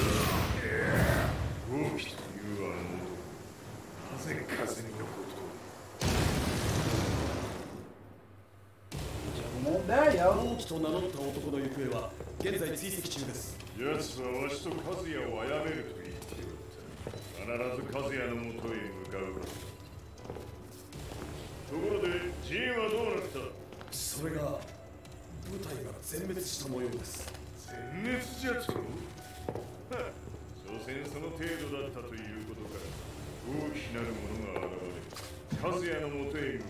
Kazuya to 名乗った男の行方は現在追跡中です。奴はわしとカズヤを殺めると言っておった。必ずカズヤのもとへ向かう。ところでジンはどうなった？それが部隊が全滅した模様です。全滅じゃと？は所詮その程度だったということから大きなるものが現れカズヤのもとへ向か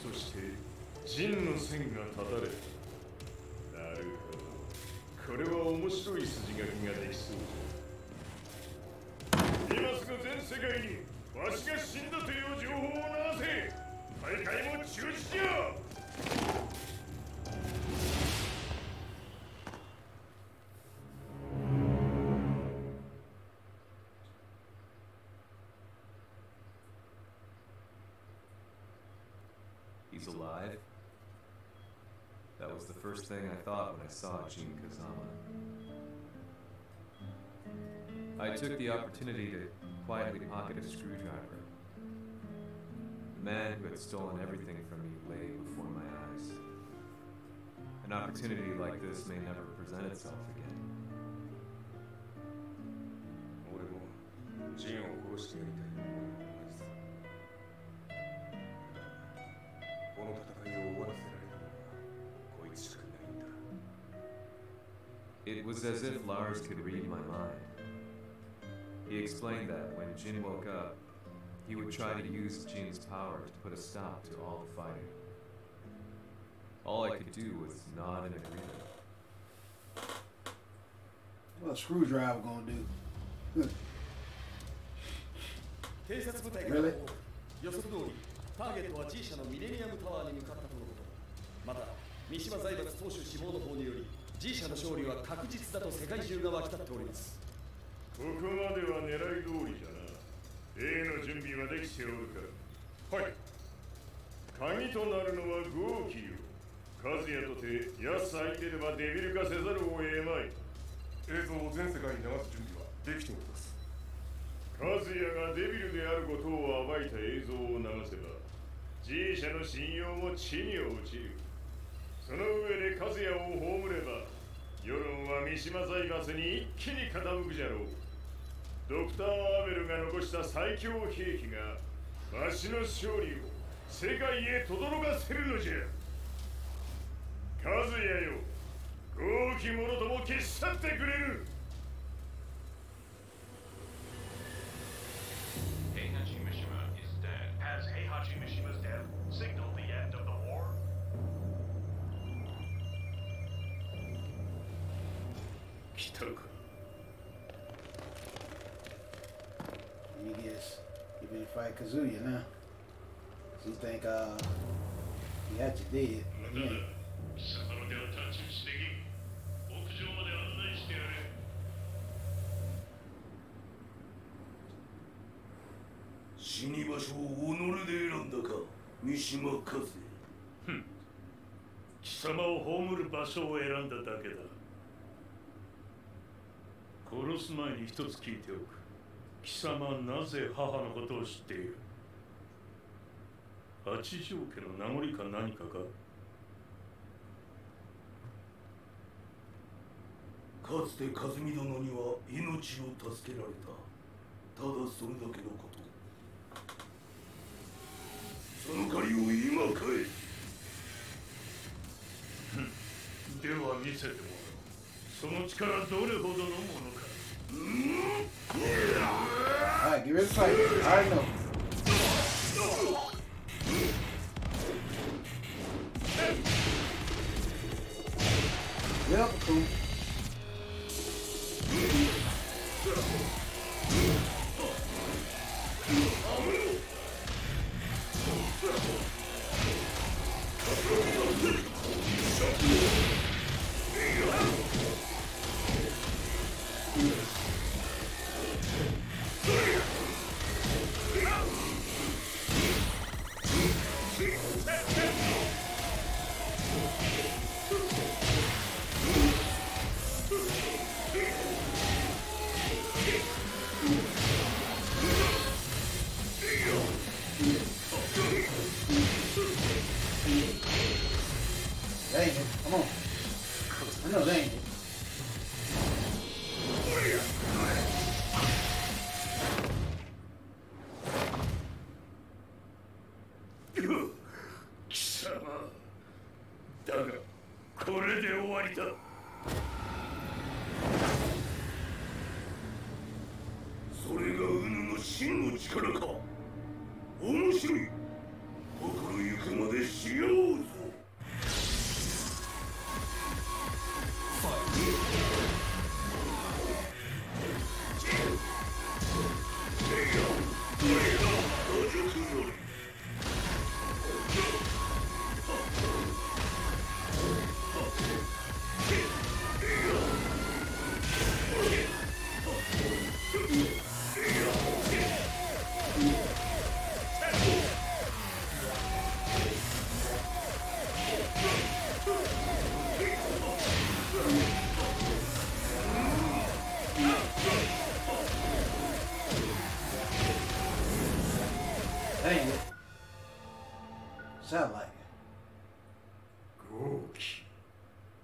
う。そしてジンの線が断たれた。なるほど。これは面白い筋書きができそうだ。今すぐ全世界にわしが死んだという情報を流せ。大会も中止じゃ。He's alive. That was the first thing I thought when I saw Jin Kazama. I took the opportunity to quietly pocket a screwdriver. The man who had stolen everything from me lay before my eyes. An opportunity like this may never present itself again. 俺もジンを殺してやりたい。この戦いを終わらせる。 It was as if Lars could read my mind. He explained that when Jin woke up, he would try to use Jin's power to put a stop to all the fighting. All I could do was nod in agreement. What's a screwdriver gonna do? Really? 予測通り、ターゲットは G 社のミレニアムタワーに向かったとのこと。また、三島財閥当主死亡の報により、G 社の勝利は確実だと世界中が沸き立っております。ここまでは狙い通りじゃな。 A の準備はできておるか。はい。鍵となるのは豪気よ。和也とて安さえければデビル化せざるを得まい。映像を全世界に流す準備はできております。和也がデビルであることを暴いた映像を流せば G 社の信用も地に落ちる。その上で和也を葬れば世論は三島財閥に一気に傾くじゃろう。ドクター・アベルが残した最強兵器がわしの勝利を世界へ轟かせるのじゃ。カズヤよ、豪気者とも消し去ってくれる。Heihachi Mishima is dead. Has Heihachi Mishima's death signaled the end of the war? 来たか。You guess you better fight Kazuya now. You think he had you dead? Yeah. さかの手を断ちにしてき、屋上まで案内してやれ。死に場所を己で選んだか、三島和也。ふん。貴様を葬る場所を選んだだけだ。殺す前に一つ聞いておく。貴様はなぜ母のことを知っている？八条家の名残か何かか？ かつて和美殿には命を助けられた。ただそれだけのこと。その借りを今返す。では見せてもらう。その力どれほどのものか。はい、give it a fight. I know. Yep, cool. Sound like it. Goki.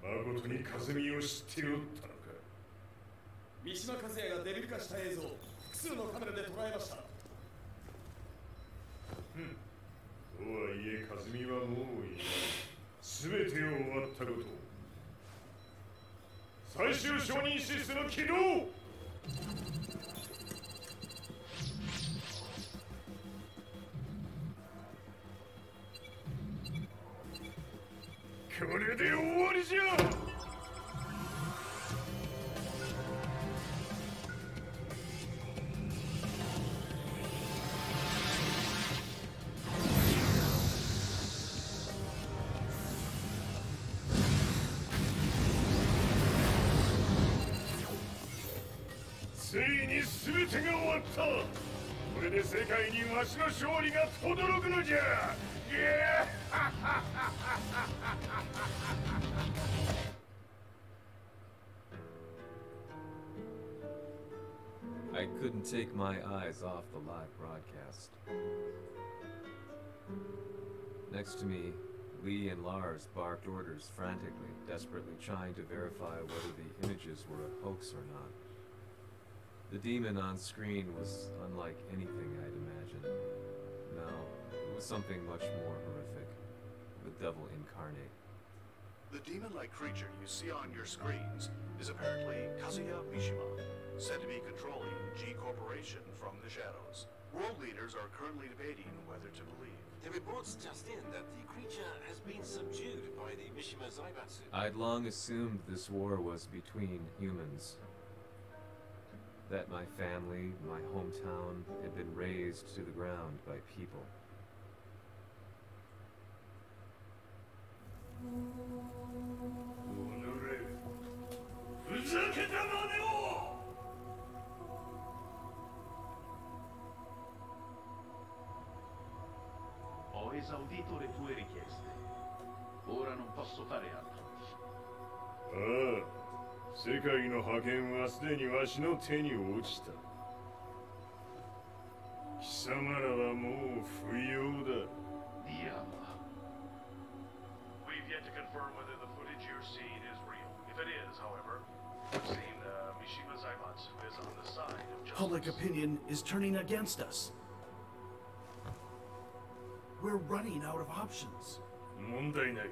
Magotoni Kazumiを知っておったのか。三島和也がデビル化した映像、複数のカメラで捉えました。とはいえ、カズミはもういない。すべてを終わったこと。最終承認システム起動。 これで終わりじゃ。I couldn't take my eyes off the live broadcast. Next to me, Lee and Lars barked orders frantically, desperately trying to verify whether the images were a hoax or not. The demon on screen was unlike anything I'd imagined. No, it was something much more horrific. The devil incarnate. The demon-like creature you see on your screens is apparently Kazuya Mishima, said to be controlling G Corporation from the shadows. World leaders are currently debating whether to believe. The reports just in that the creature has been subdued by the Mishima Zaibatsu. I'd long assumed this war was between humans. That my family, my hometown, had been razed to the ground by people. Ho esaudito le tue richieste. Ora non posso fare altro. Ah. 世界の覇権はすでにわしの手に落ちた。貴様らはもう不要だ。We've yet to confirm whether the footage you're seeing is real. If it is, however, we've seen Mishima Zaibatsu is on the side of justice. Public opinion is turning against us. We're running out of options. 問題ない。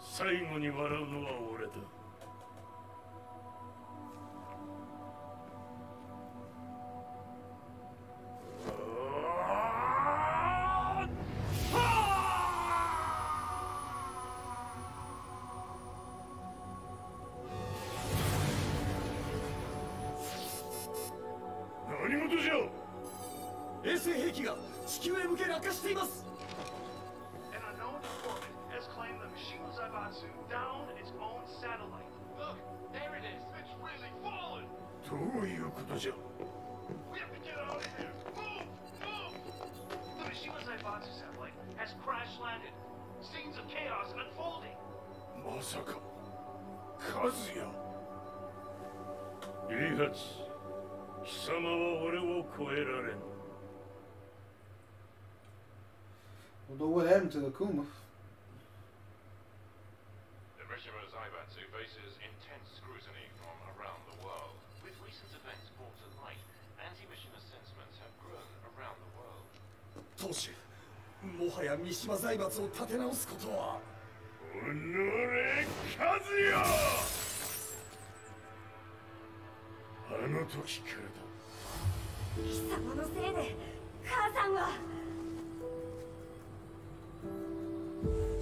最後に笑うのは俺だ。 Although what happened to Akuma? The Mishima Zaibatsu faces intense scrutiny from around the world. With recent events brought to light, anti-Mishima sentiments have grown around the world. 当主、もはや三島財閥を立て直すことは。おのれ、カズヤ。あの時からだ。貴様のせいで母さんが。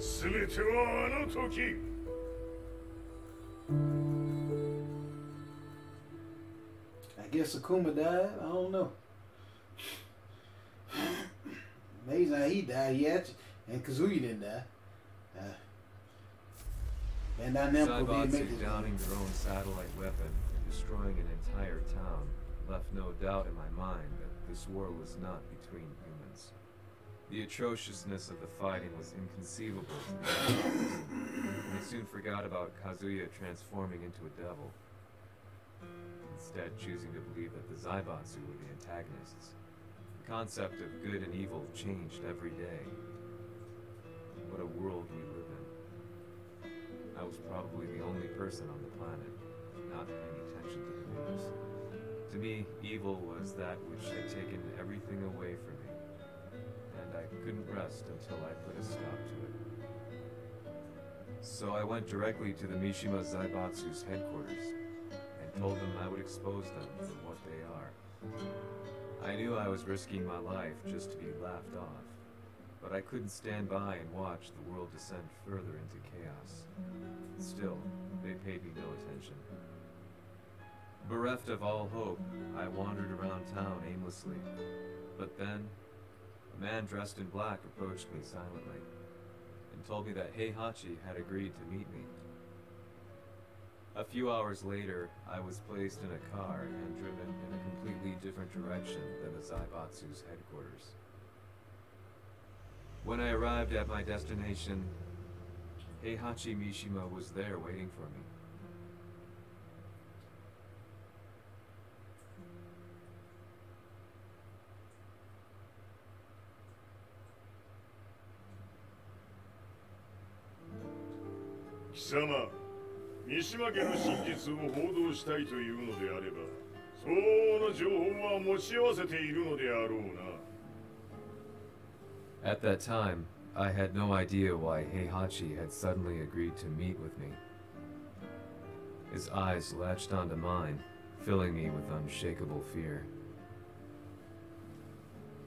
全てはあの時。I guess Akuma died. I don't know. Amazing how he died. Yet, and Kazuya didn't die. And I never did make it. Downing their own satellite weapon and destroying an entire town left no doubt in my mind that this war was not between humans. The atrociousness of the fighting was inconceivable to me. I soon forgot about Kazuya transforming into a devil, instead choosing to believe that the Zaibatsu were the antagonists. The concept of good and evil changed every day. What a world we live in. I was probably the only person on the planet not paying attention to the news. To me, evil was that which had taken everything away from me. I couldn't rest until I put a stop to it. So I went directly to the Mishima Zaibatsu's headquarters and told them I would expose them for what they are. I knew I was risking my life just to be laughed off, but I couldn't stand by and watch the world descend further into chaos. Still, they paid me no attention. Bereft of all hope, I wandered around town aimlessly, but then a man dressed in black approached me silently and told me that Heihachi had agreed to meet me. A few hours later, I was placed in a car and driven in a completely different direction than the Zaibatsu's headquarters. When I arrived at my destination, Heihachi Mishima was there waiting for me. Kisama, Mishima家の真実を報道したいというのであれば、相応の情報は持ち合わせているのであろうな。 At that time, I had no idea why Heihachi had suddenly agreed to meet with me. His eyes latched onto mine, filling me with unshakable fear.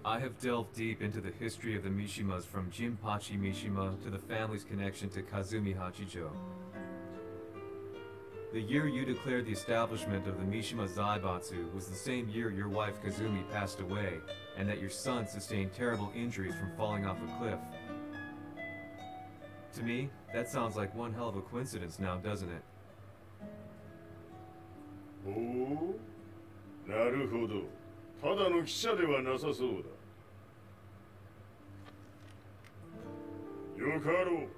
I have delved deep into the history of the Mishimas, from Jinpachi Mishima to the family's connection to Kazumi Hachijo. The year you declared the establishment of the Mishima Zaibatsu was the same year your wife Kazumi passed away, and that your son sustained terrible injuries from falling off a cliff. To me, that sounds like one hell of a coincidence now, doesn't it? Oh, なるほど. ただの記者ではなさそうだ。よかろう。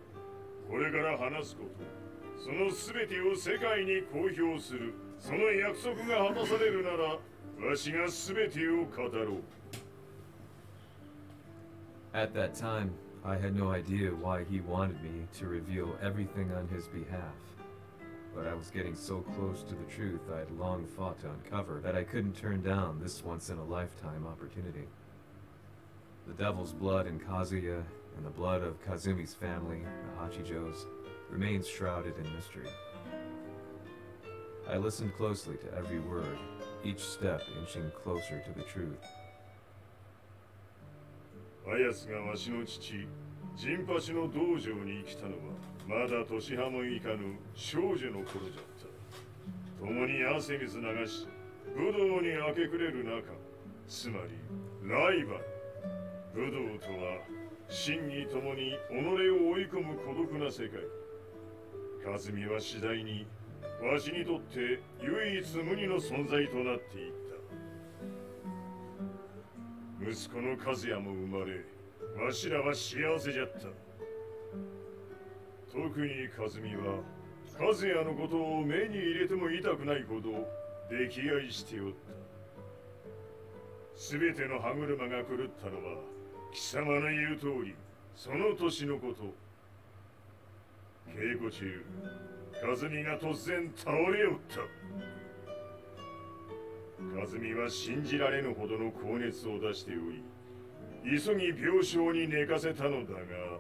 これから話すこと、その全てを世界に公表する。その約束が果たされるなら、わしが全てを語ろう。 At that time, I had no idea why he wanted me to reveal everything on his behalf. But I was getting so close to the truth I had long fought to uncover that I couldn't turn down this once-in-a-lifetime opportunity. The devil's blood in Kazuya, and the blood of Kazumi's family, the Hachijos, remains shrouded in mystery. I listened closely to every word, each step inching closer to the truth. Ayasu ga washi no chichi, Jinpachi no dojo ni ikita no wa まだ年半もいかぬ少女の頃じゃった。共に汗水流し、武道に明け暮れる中、つまりライバル。武道とは、真に共に己を追い込む孤独な世界。カズミは次第に、わしにとって唯一無二の存在となっていった。息子のカズヤも生まれ、わしらは幸せじゃった。 特にカズミは、カズヤのことを目に入れても痛くないほど溺愛しておった。全ての歯車が狂ったのは、貴様の言う通り、その年のこと。稽古中、カズミが突然倒れおった。カズミは信じられぬほどの高熱を出しており、急ぎ病床に寝かせたのだが、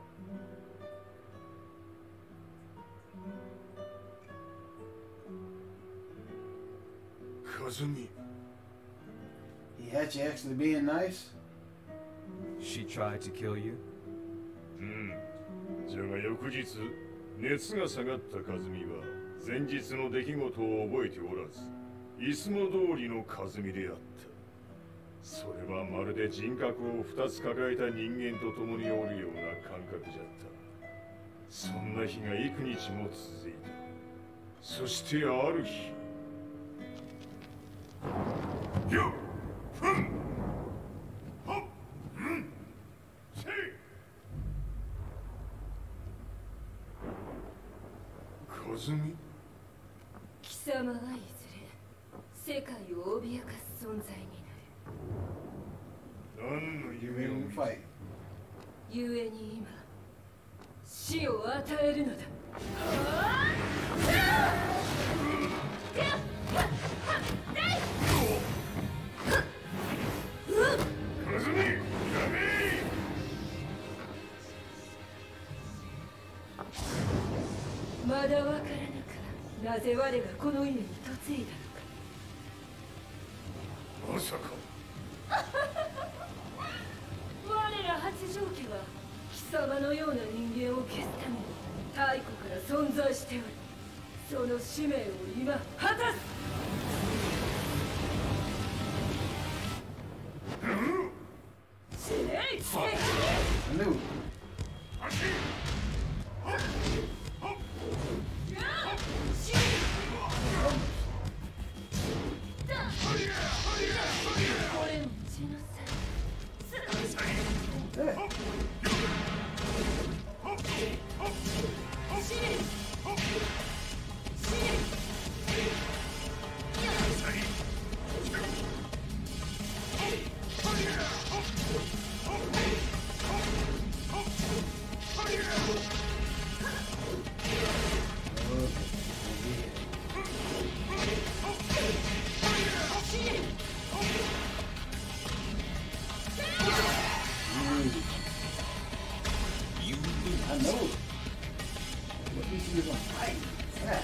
Kazumi. Heihachi actually being nice? She tried to kill you? Hmm. But the next day, the Kazumi was still in the same way. Kazumi was like a Jin Kaku with two carried men along with him. That day continued. And one day, よっ、うん。 I knew. I know. What do you think you're gonna fight? Hey!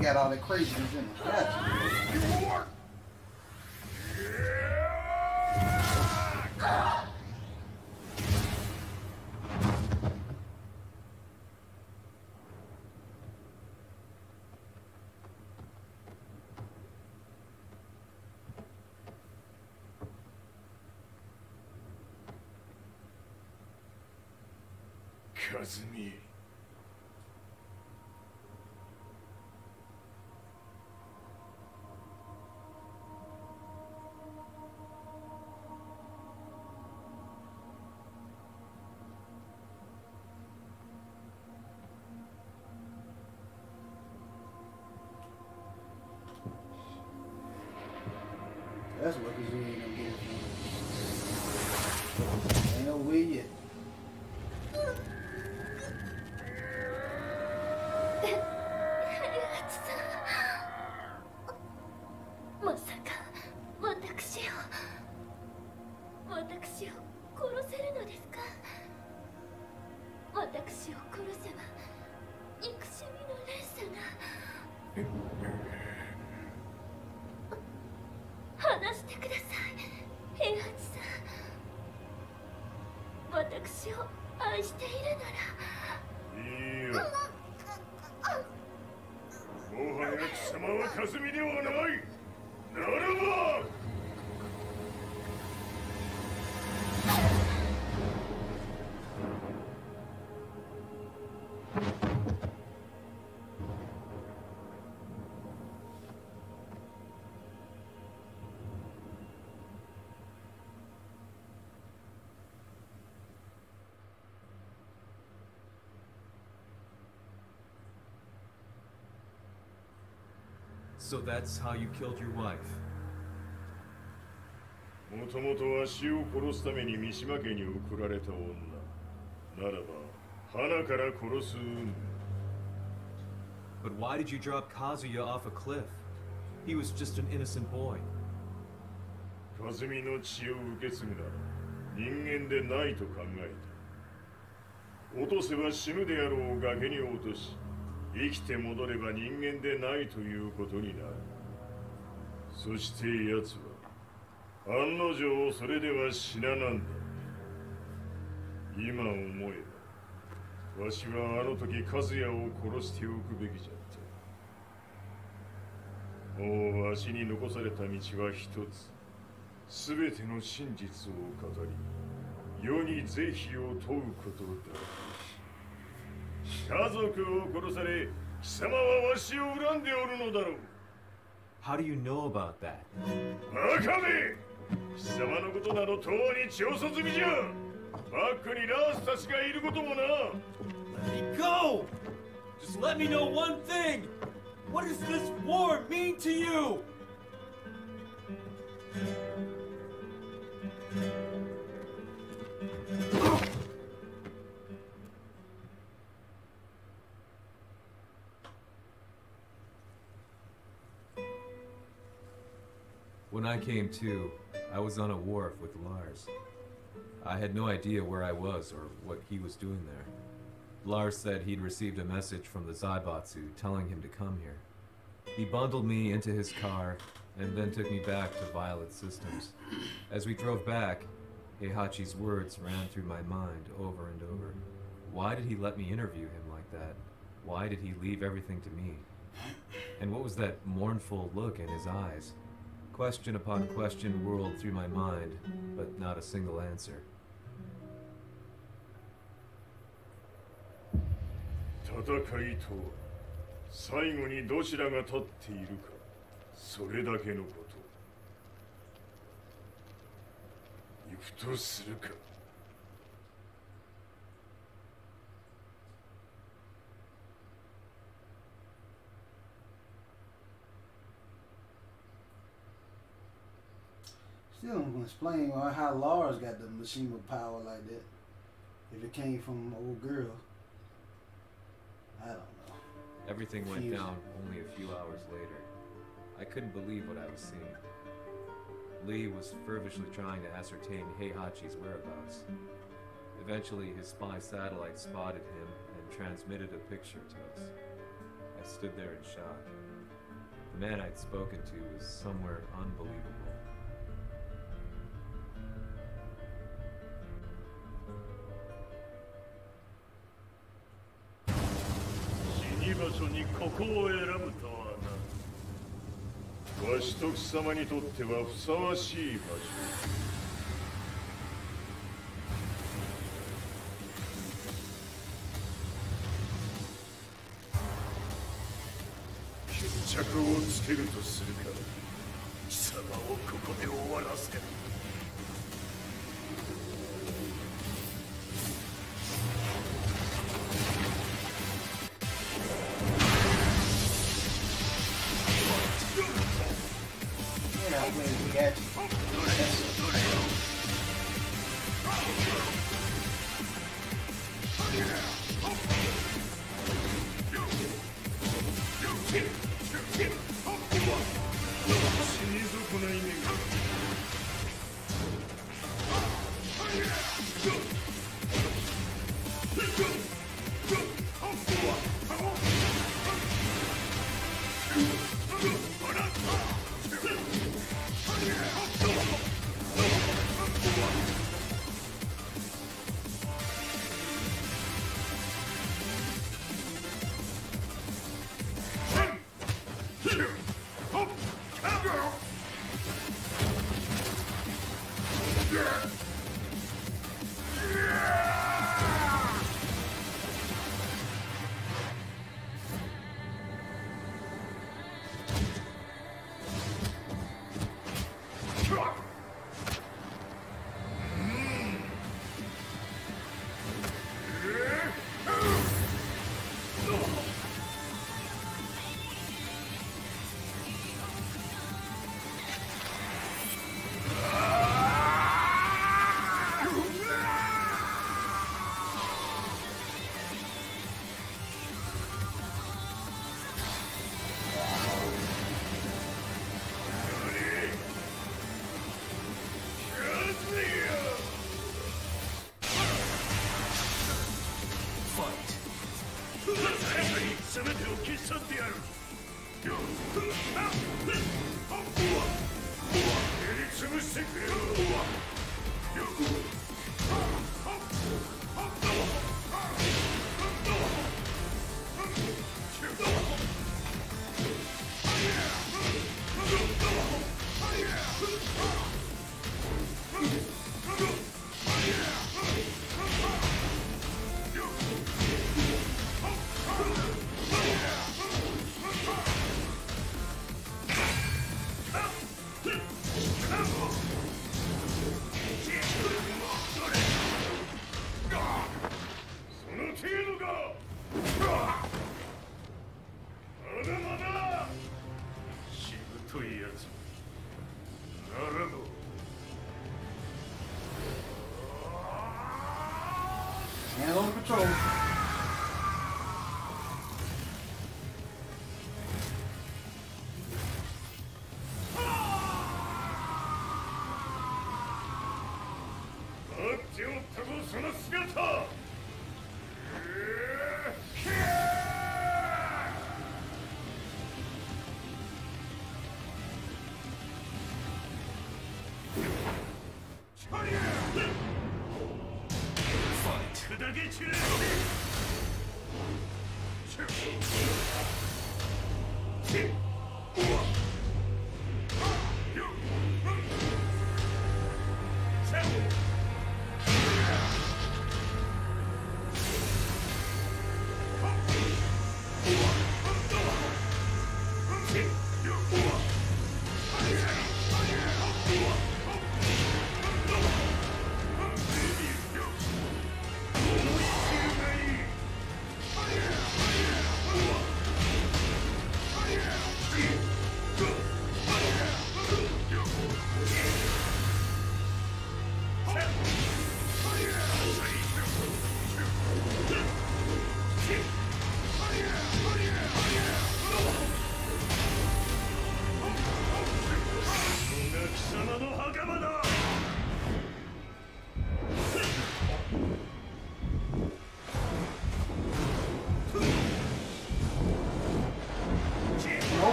Got all that craziness in it. Gotcha. Kazumi. That's what he's doing. Ain't no way yet. So that's how you killed your wife. もともとは死を殺すために三島家に送られた女。ならば、花から殺す運命。But why did you drop Kazuya off a cliff? He was just an innocent boy. カズミの血を受け継ぐなら人間でないと考えた。落とせば死ぬであろう崖に落とし、生きて戻れば人間でないということになる。そして奴は案の定それでは死ななんだ。今思えば、わしはあの時カズヤを殺しておくべきじゃった。もうわしに残された道は一つ。 全ての真実を語り、世に是非を問うことだ。家族を殺され、貴様はわしを恨んでおるのだろう。How do you know about that? バカめ！貴様のことなどとうに調査済みじゃ。バックにラースたちがいることもな。Let me go! Just let me know one thing! What does this war mean to you? When I came to, I was on a wharf with Lars. I had no idea where I was or what he was doing there. Lars said he'd received a message from the Zaibatsu telling him to come here. He bundled me into his car and then took me back to Violet Systems. As we drove back, Heihachi's words ran through my mind over and over. Why did he let me interview him like that? Why did he leave everything to me? And what was that mournful look in his eyes? Question upon question whirled through my mind, but not a single answer. 戦いとは最後にどちらが立っているか、それだけのこと。行くとするか。Still don't explain how Lars got the Mishima power like that. If it came from an old girl, I don't know. Everything went down only a few hours later. I couldn't believe what I was seeing. Lee was fervishly trying to ascertain Heihachi's whereabouts. Eventually, his spy satellite spotted him and transmitted a picture to us. I stood there in shock. The man I'd spoken to was somewhere unbelievable.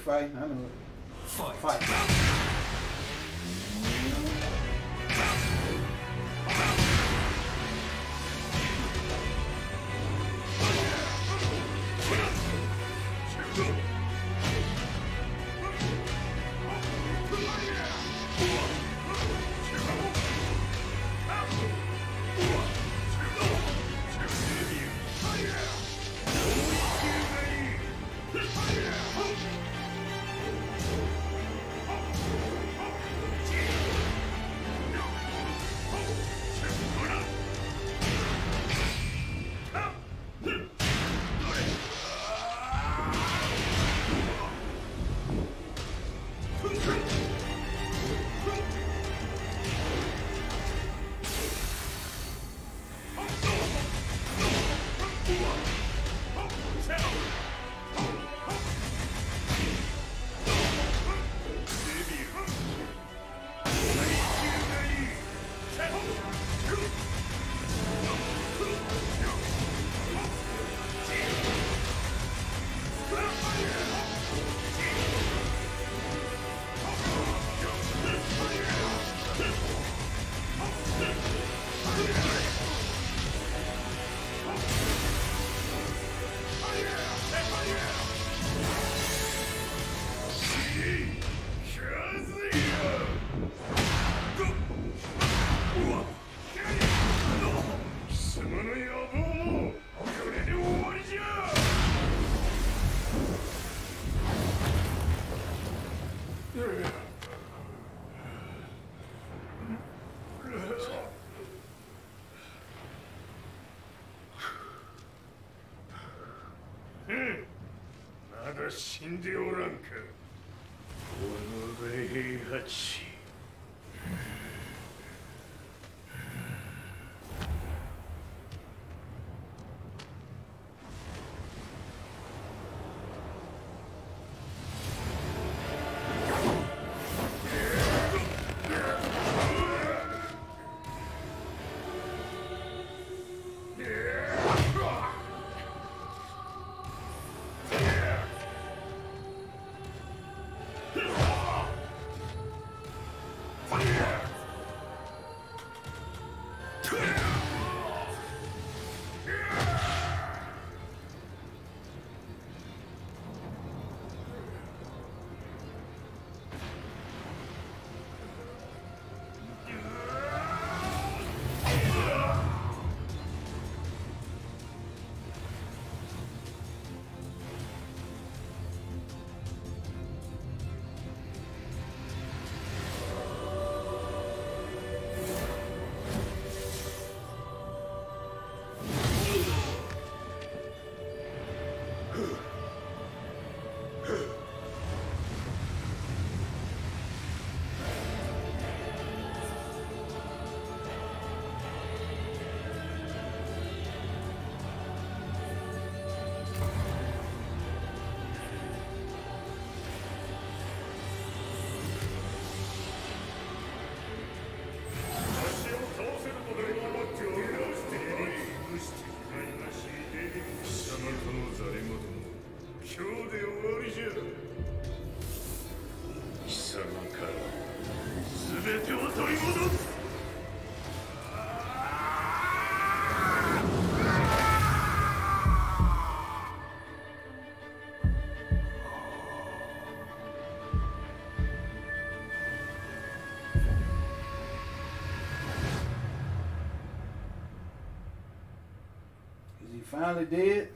Fight. I know. Fight. Fight. んでおらんか。おのれ平八。Finally dead.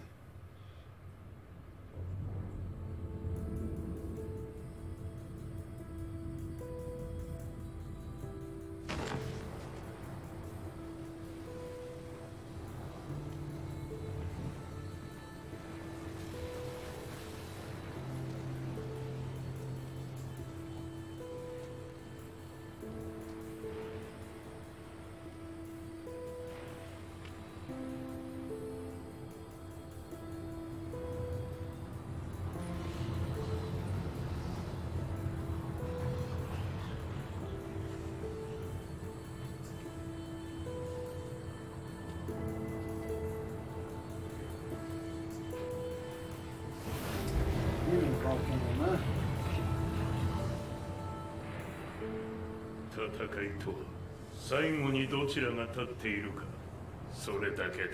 Takai to, 最後にどちらが立っているか、それだけだ。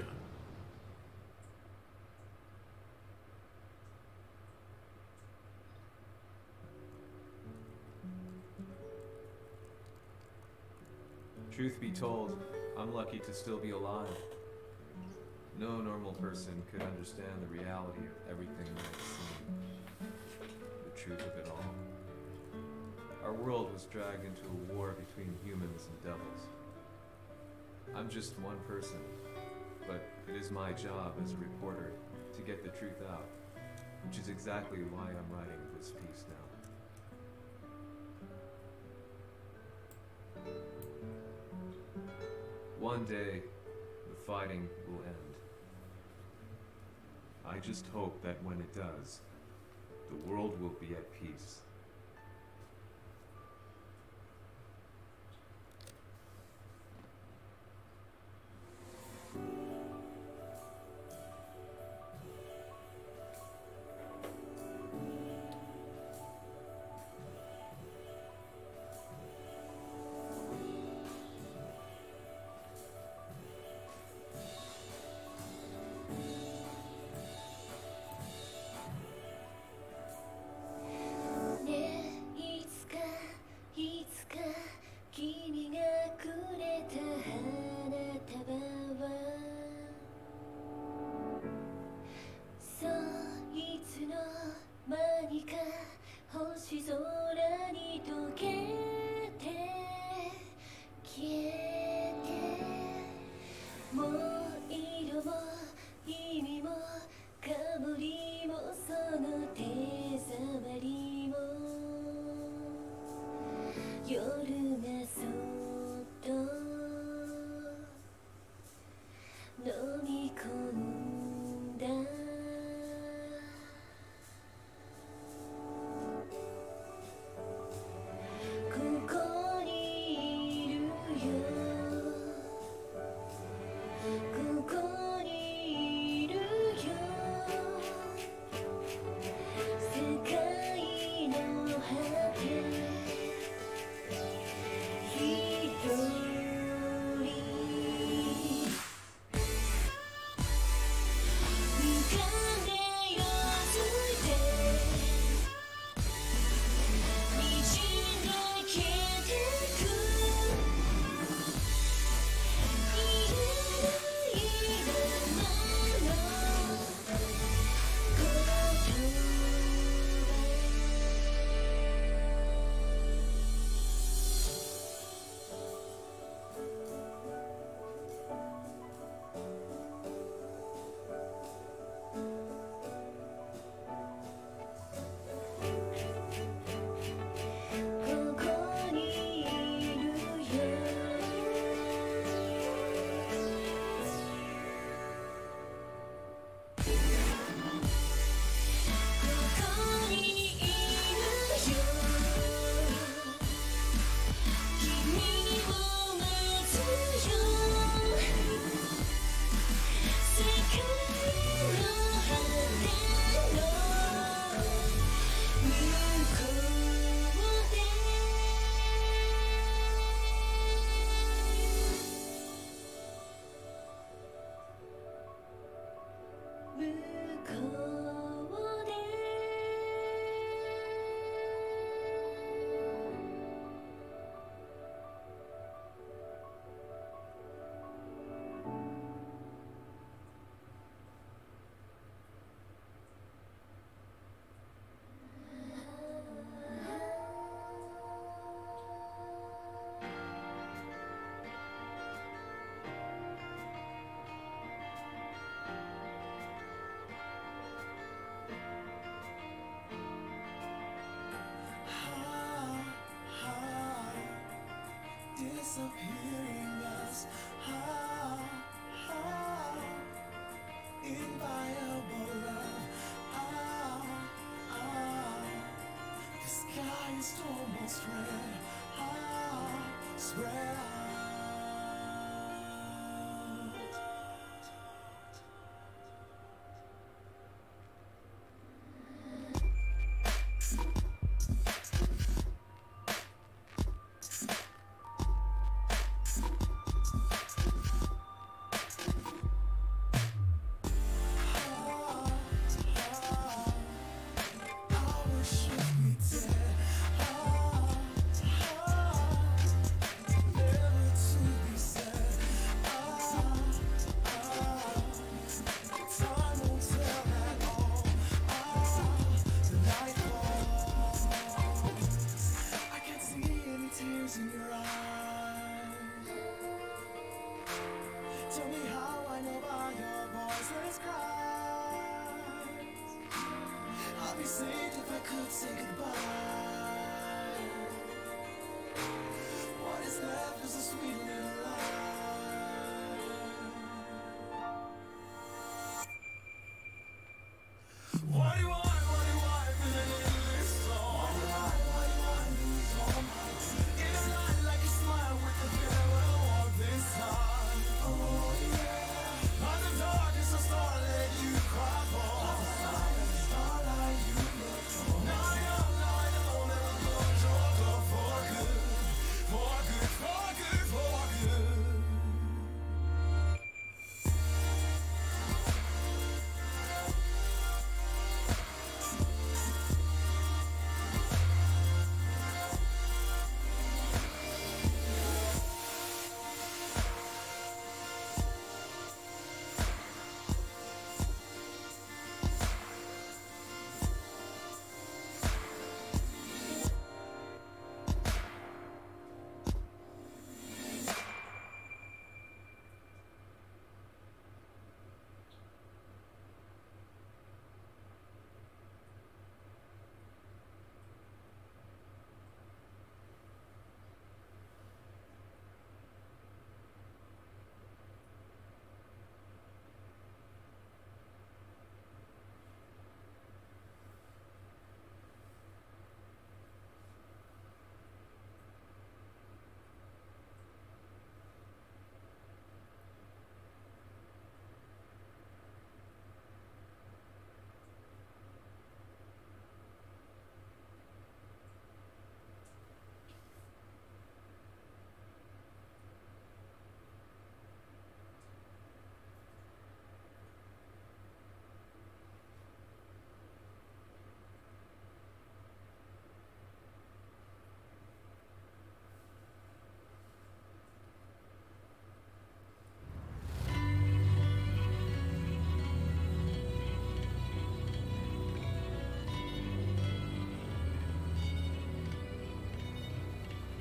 Truth be told, I'm lucky to still be alive. No normal person could understand the reality of everything I've seen, the truth of it all. Our world was dragged into a war between humans and devils. I'm just one person, but it is my job as a reporter to get the truth out, which is exactly why I'm writing this piece now. One day, the fighting will end. I just hope that when it does, the world will be at peace.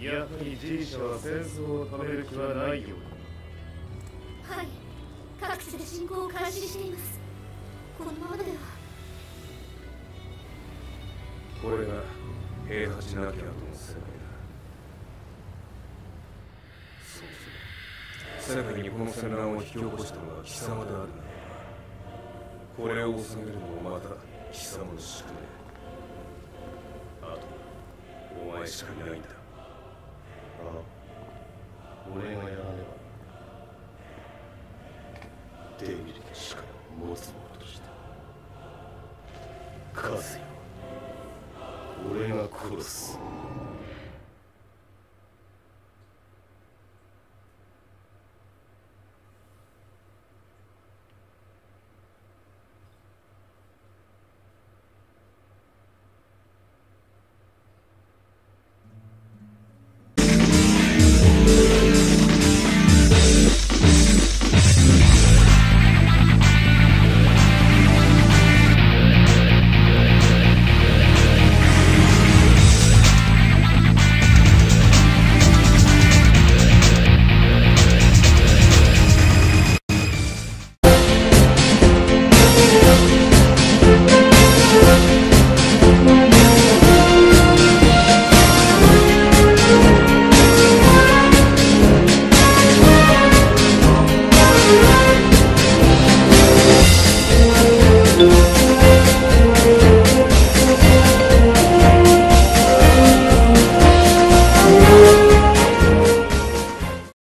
いや、G社は戦争を止める気はないよ。はい、各地で進行を開始しています。このままでは。これが平八なきゃとの世界だ。そうそう、世界にこの戦乱を引き起こしたのは貴様であるな。これを収めるのもまた貴様の宿命。あとお前しかいないんだ。 俺がやらねばデビルに力を持つ者としてカズヤ、俺が殺す。